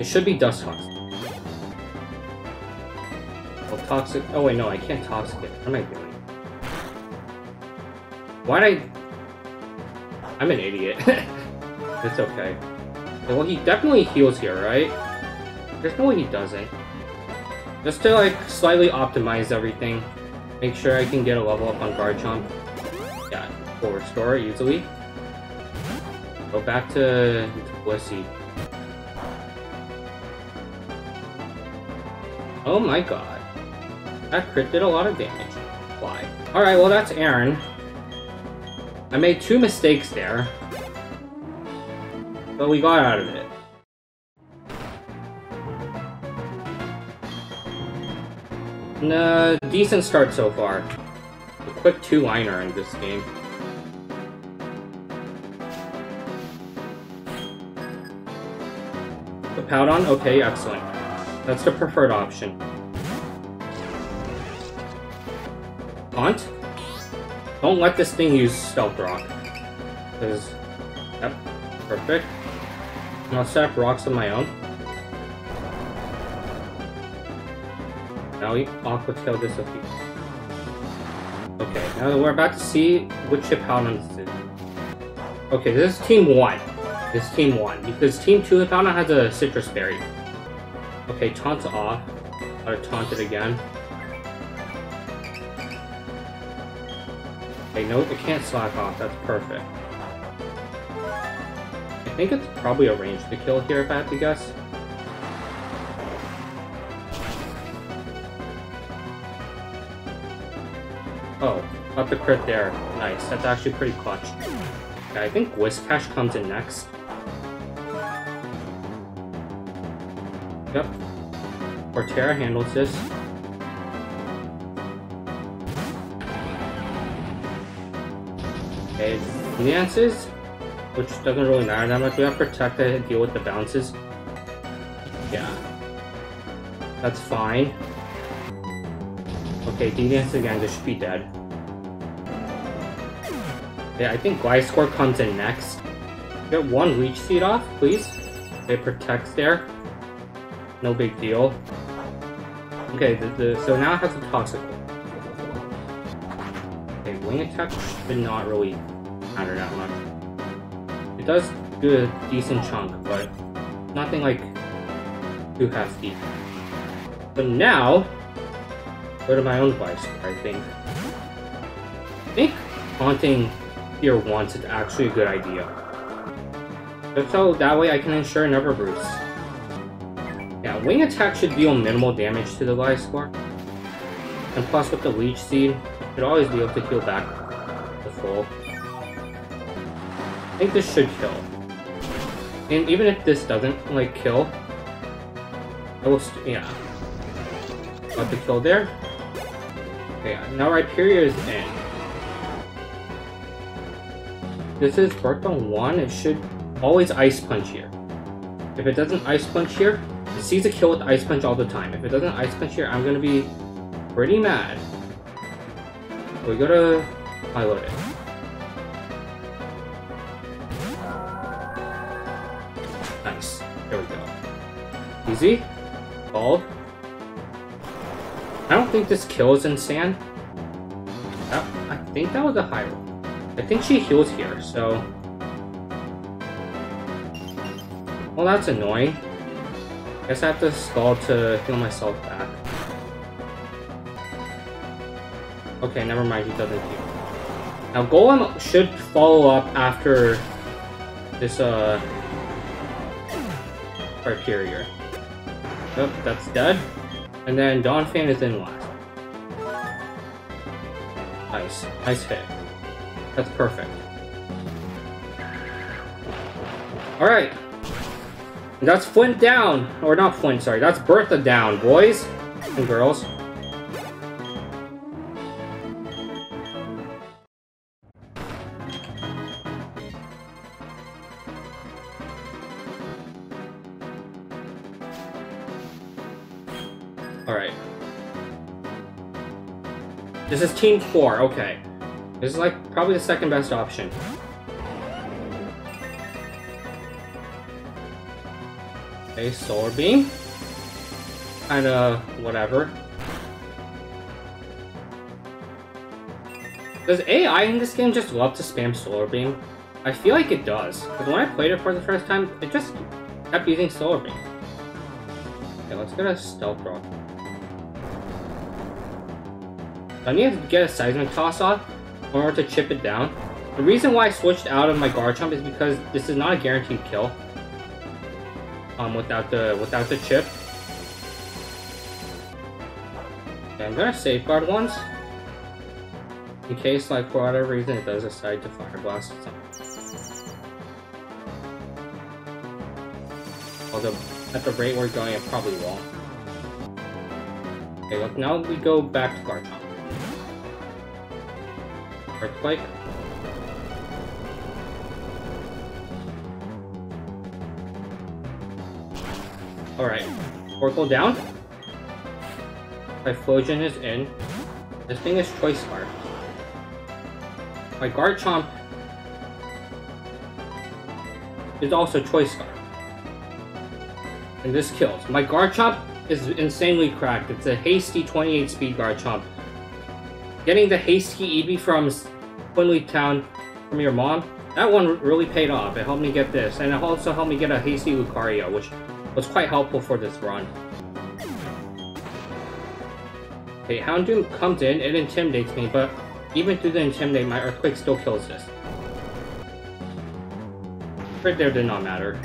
It should be Dust Toxic. Well, Toxic. Oh, wait, no, I can't Toxic it. What am I doing? Why'd I. I'm an idiot. It's okay. Well, he definitely heals here, right? There's no way he doesn't. Just to, like, slightly optimize everything. Make sure I can get a level up on Garchomp. Yeah, full restore easily. Go back to Blissey. Oh my god. That crit did a lot of damage. Why? Alright, well that's Aaron. I made two mistakes there. But we got out of it. And a decent start so far. A quick two-liner in this game. The Powdon? Okay, excellent. That's the preferred option. Haunt? Don't let this thing use Stealth Rock. Because, yep, perfect. And I'll set up rocks of my own. Now we Aqua Tail disappear. Okay, now we're about to see which Chip Powdon this is. Okay, this is Team one. This is Team one, because Team two Powdon has a Citrus Berry. Okay, Taunt's off. Gotta Taunt it again. Okay, no, it can't slack off, that's perfect. I think it's probably a ranged to kill here if I have to guess. Oh, got the crit there. Nice, that's actually pretty clutch. Okay, I think Whiskash comes in next. Yep. Torterra handles this. Okay, Lances. Which doesn't really matter that much. We have to protect it and deal with the bounces. Yeah. That's fine. Okay, D-Dance again, this should be dead. Yeah, I think Gliscor comes in next. Get one Leech Seed off, please. It protects there. No big deal. Okay, the, the, so now it has a Toxicole. Okay, Wing Attack should not really matter that much. It does do a decent chunk, but nothing like too hefty. But now, go to my own device, I think. I think haunting here once is actually a good idea. Just so that way I can ensure another Bruce. Yeah, Wing Attack should deal minimal damage to the Gliscor. And plus with the Leech Seed, it should always be able to heal back the full. I think this should kill. And even if this doesn't, like, kill, I will st yeah. Got the kill there. Okay, now Rhyperia is in. This is Burst on one, it should always Ice Punch here. If it doesn't Ice Punch here, it sees a kill with Ice Punch all the time. If it doesn't Ice Punch here, I'm gonna be pretty mad. We gotta pilot it. Nice. There we go. Easy. Bald. I don't think this kills in sand. That, I think that was a high roll. I think she heals here, so... Well, that's annoying. Guess I have to stall to heal myself back. Okay, never mind, he doesn't heal. Now, Golem should follow up after this, uh... Hyperior. Nope, that's dead. And then Donphan is in last. Nice. Nice fit. That's perfect. Alright. That's Flint down. Or not Flint, sorry. That's Bertha down, boys and girls. This is Team four, okay. This is like probably the second best option. Okay, Solar Beam. Kinda whatever. Does A I in this game just love to spam Solar Beam? I feel like it does. Because when I played it for the first time, it just kept using Solar Beam. Okay, let's get a Stealth Rock. I need to get a Seismic Toss off in order to chip it down. The reason why I switched out of my Garchomp is because this is not a guaranteed kill. Um, without the without the chip. Okay, I'm gonna safeguard once in case, like, for whatever reason, it does decide to Fire Blast or something. Although at the rate we're going, it probably won't. Okay, look, now we go back to Garchomp. Earthquake. Alright. Oracle down. Typhlosion is in. This thing is Choice Scarf. My Garchomp is also Choice Scarf. And this kills. My Garchomp is insanely cracked. It's a hasty twenty-eight speed Garchomp. Getting the hasty Eevee from Quinley Town from your mom, that one really paid off. It helped me get this, and it also helped me get a hasty Lucario, which was quite helpful for this run. Okay, Houndoom comes in, it intimidates me, but even through the intimidate, my Earthquake still kills this. Right there did not matter.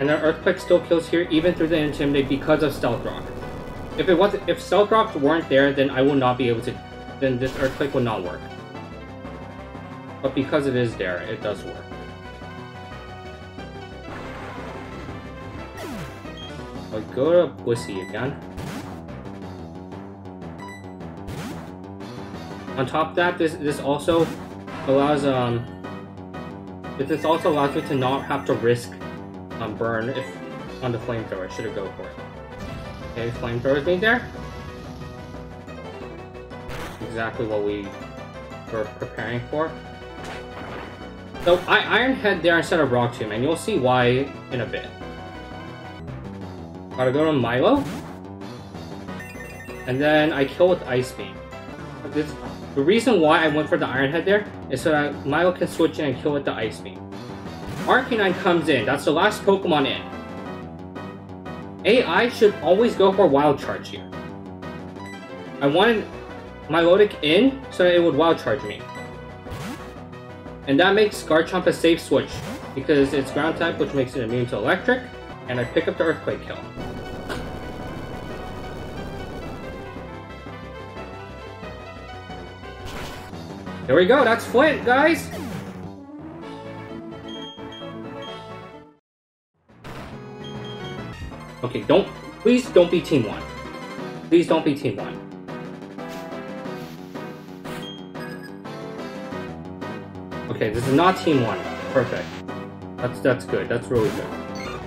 And the Earthquake still kills here, even through the intimidate, because of Stealth Rock. If it wasn't, if Stealth Rocks weren't there, then I would not be able to, then this Earthquake would not work. But because it is there, it does work. I'll go to Blissey again. On top of that, this this also allows um this also allows me to not have to risk um burn if on the flamethrower, should it go for it. Okay, flamethrowers need there. Exactly what we were preparing for. So I Iron Head there instead of Rock Tomb, and you'll see why in a bit. Gotta go to Milo. And then I kill with Ice Beam. This, the reason why I went for the Iron Head there is so that Milo can switch in and kill with the Ice Beam. Arcanine comes in, that's the last Pokemon in. A I should always go for Wild Charge here. I wanted Milotic in so that it would Wild Charge me. And that makes Garchomp a safe switch because it's ground type, which makes it immune to electric, and I pick up the Earthquake kill. There we go, that's Flint, guys! Okay, don't, please don't be team one. Please don't be team one. Okay, this is not team one. Perfect. That's that's good. That's really good.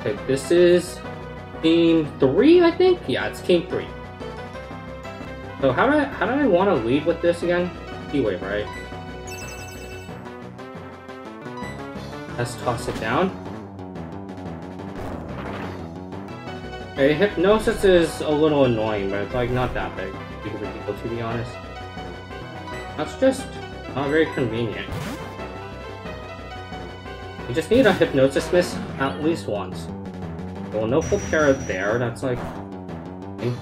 Okay, this is team three, I think? Yeah, it's team three. So how do I, how do I want to lead with this again? D-Wave, right? Let's toss it down. Okay, Hypnosis is a little annoying, but it's like not that big because of people, to be honest. That's just not very convenient. You just need a Hypnosis miss at least once. Well, no full para there, that's like... Okay.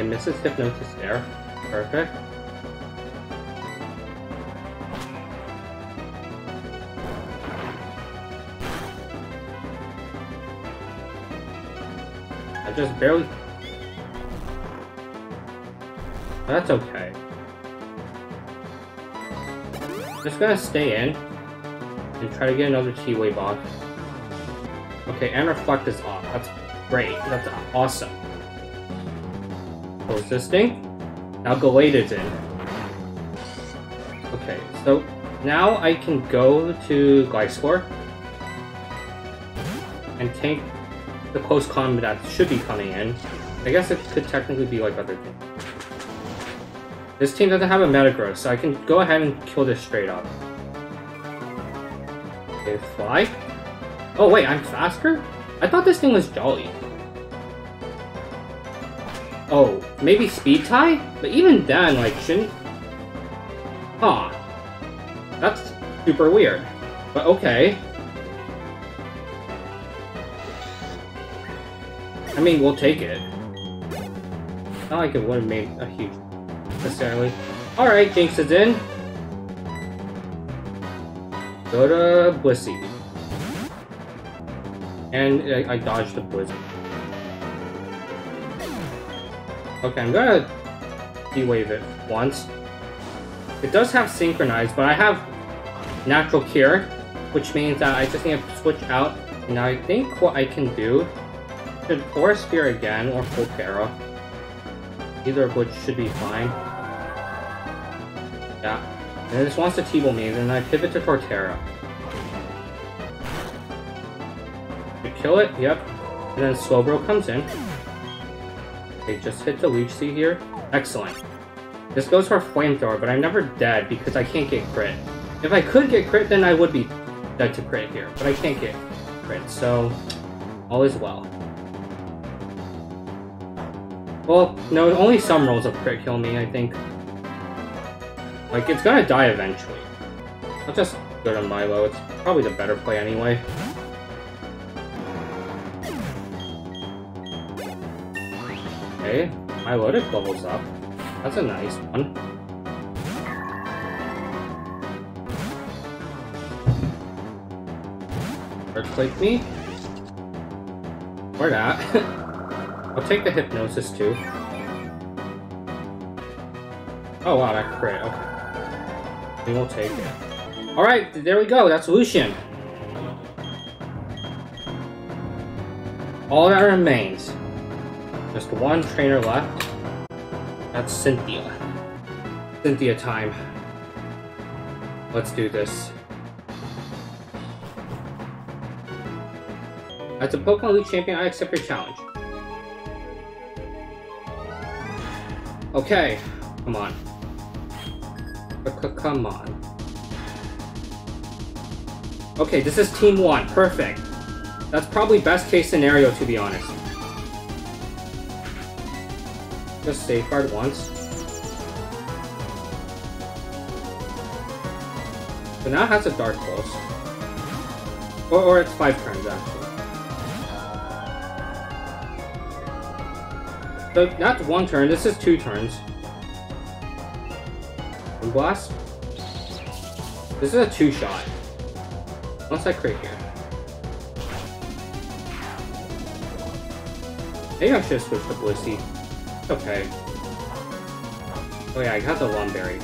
It misses Hypnosis there. Perfect. that just barely... That's okay. Just gonna stay in and try to get another T-Wave on. Okay, and Reflect is off. That's great. That's awesome. Close this thing. Now Gallada's in. Okay, so now I can go to Gliscor and take the close combat that should be coming in. I guess it could technically be like other things. This team doesn't have a Metagross, so I can go ahead and kill this straight up. Okay, fly. Oh wait, I'm faster? I thought this thing was Jolly. Oh, maybe Speed Tie? But even then, like, shouldn't... Huh. That's super weird. But okay. I mean, we'll take it. Not like it would have made a huge... necessarily. Alright, Jinx is in. Go to Blissey. And I, I dodged the Blizzard. Okay, I'm gonna D-Wave it once. It does have Synchronize, but I have Natural Cure, which means that I just need to switch out. Now I think what I can do should Forest Spear again or Fulpera. Either of which should be fine. Yeah. And it just wants to T-Ball me, and then I pivot to Torterra. You kill it, yep. And then Slowbro comes in. Okay, just hit the Leech Seed here. Excellent. This goes for Flamethrower, but I'm never dead because I can't get crit. If I could get crit, then I would be dead to crit here, but I can't get crit, so all is well. Well, no, only some rolls of crit kill me, I think. Like, it's gonna die eventually. I'll just go to Milo, it's probably the better play anyway. Okay, Milo just levels up. That's a nice one. Earthquake me. Or that. I'll take the Hypnosis, too. Oh, wow, that crit. Okay. We will take it. Alright, there we go. That's Lucian. All that remains. Just one trainer left. That's Cynthia. Cynthia time. Let's do this. As a Pokemon League champion, I accept your challenge. Okay, come on. Come on. Okay, this is team one, perfect. That's probably best case scenario, to be honest. Just safeguard once. So now it has a Dark Pulse. Or, or it's five turns, actually. So that's one turn, this is two turns. Moon Blast. This is a two shot. Unless I crit here. Maybe I should switch to Blissey. Okay. Oh yeah, I got the Lumberry.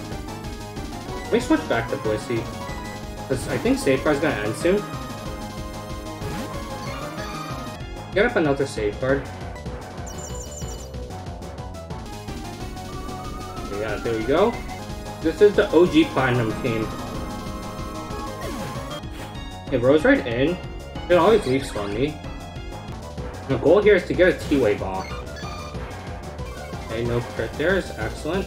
Let me switch back to Blissey. Because I think Safeguard's gonna end soon. Get up another Safeguard. Yeah, there we go. This is the O G Platinum team. It rolls right in. It always leaves on me. The goal here is to get a T-Wave off. Okay, no crit there is excellent.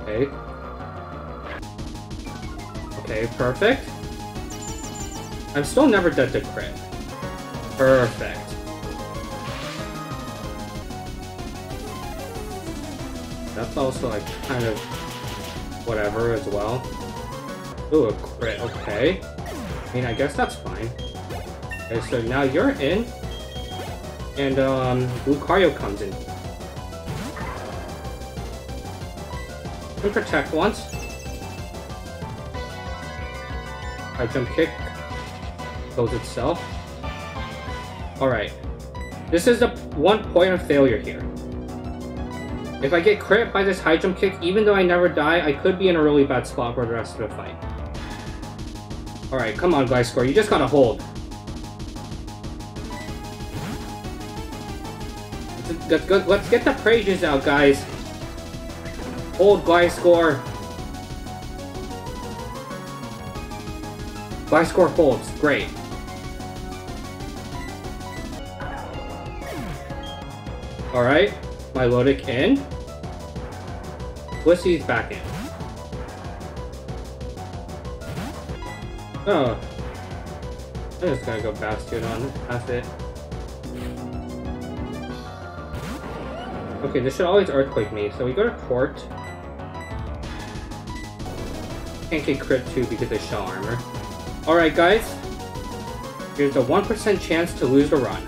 Okay. Okay, perfect. I'm still never dead to crit. Perfect. That's also like kind of whatever as well. Ooh, a crit, okay. I mean, I guess that's fine. Okay, so now you're in. And um, Lucario comes in. And protect once. I jump kick. Goes itself. Alright. This is the one point of failure here. If I get crit by this high jump kick, even though I never die, I could be in a really bad spot for the rest of the fight. Alright, come on, Gliscor, you just gotta hold. Let's, go, let's get the praises out, guys. Hold, Gliscor. Gliscor holds. Great. Alright. Milotic in. Blissey's back in. Oh. I'm just gonna go Bastion on. That's it. Okay, this should always Earthquake me, so we go to Court. Can't get crit too because of Shell Armor. Alright guys, here's the one percent chance to lose a run.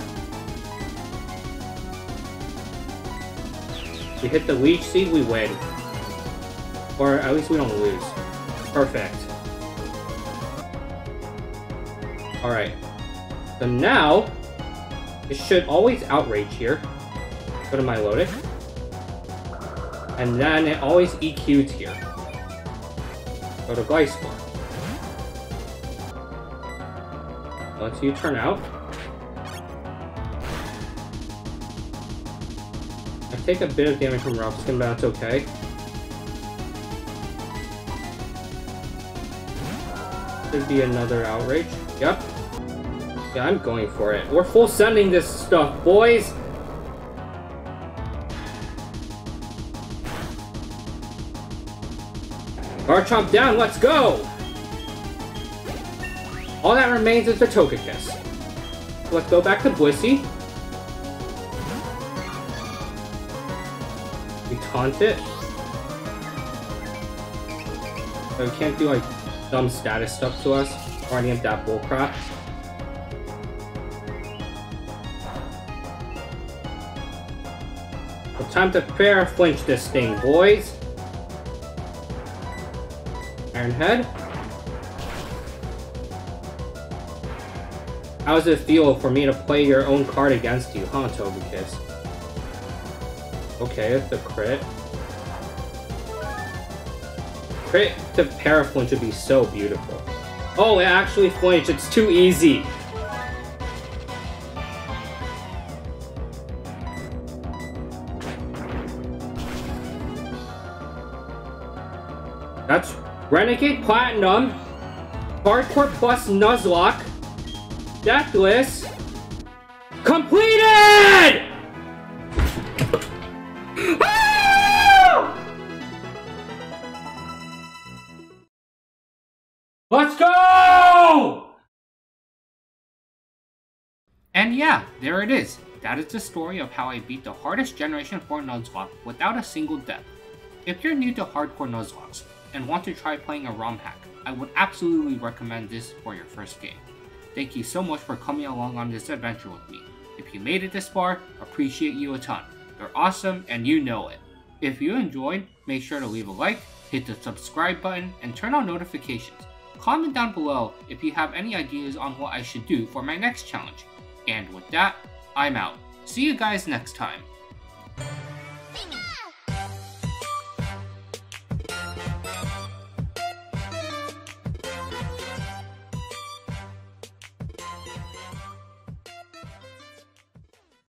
We hit the Leech Seed, we win. Or at least we don't lose. Perfect. Alright. So now, it should always Outrage here. Go to Milotic. And then it always E Qs here. Go to Gliscor. Let's you turn out. I take a bit of damage from Robskin, but that's okay. Should be another Outrage. Yep. Yeah, I'm going for it. We're full sending this stuff, boys! Garchomp down, let's go! All that remains is the Togekiss. Let's go back to Blissey. We taunt it. So we can't do like dumb status stuff to us or any of that bullcrap. Well, time to fair flinch this thing, boys. Iron Head. How does it feel for me to play your own card against you, huh, Togekiss? Okay, it's a crit. Crit to Paraflinch would be so beautiful. Oh, it actually flinched, it's too easy! That's Renegade Platinum, Hardcore Plus Nuzlocke, Deathless, completed! Let's go! And yeah, there it is. That is the story of how I beat the hardest Generation four Nuzlocke without a single death. If you're new to Hardcore Nuzlocke and want to try playing a ROM hack, I would absolutely recommend this for your first game. Thank you so much for coming along on this adventure with me. If you made it this far, appreciate you a ton. You're awesome and you know it. If you enjoyed, make sure to leave a like, hit the subscribe button, and turn on notifications. Comment down below if you have any ideas on what I should do for my next challenge. And with that, I'm out. See you guys next time.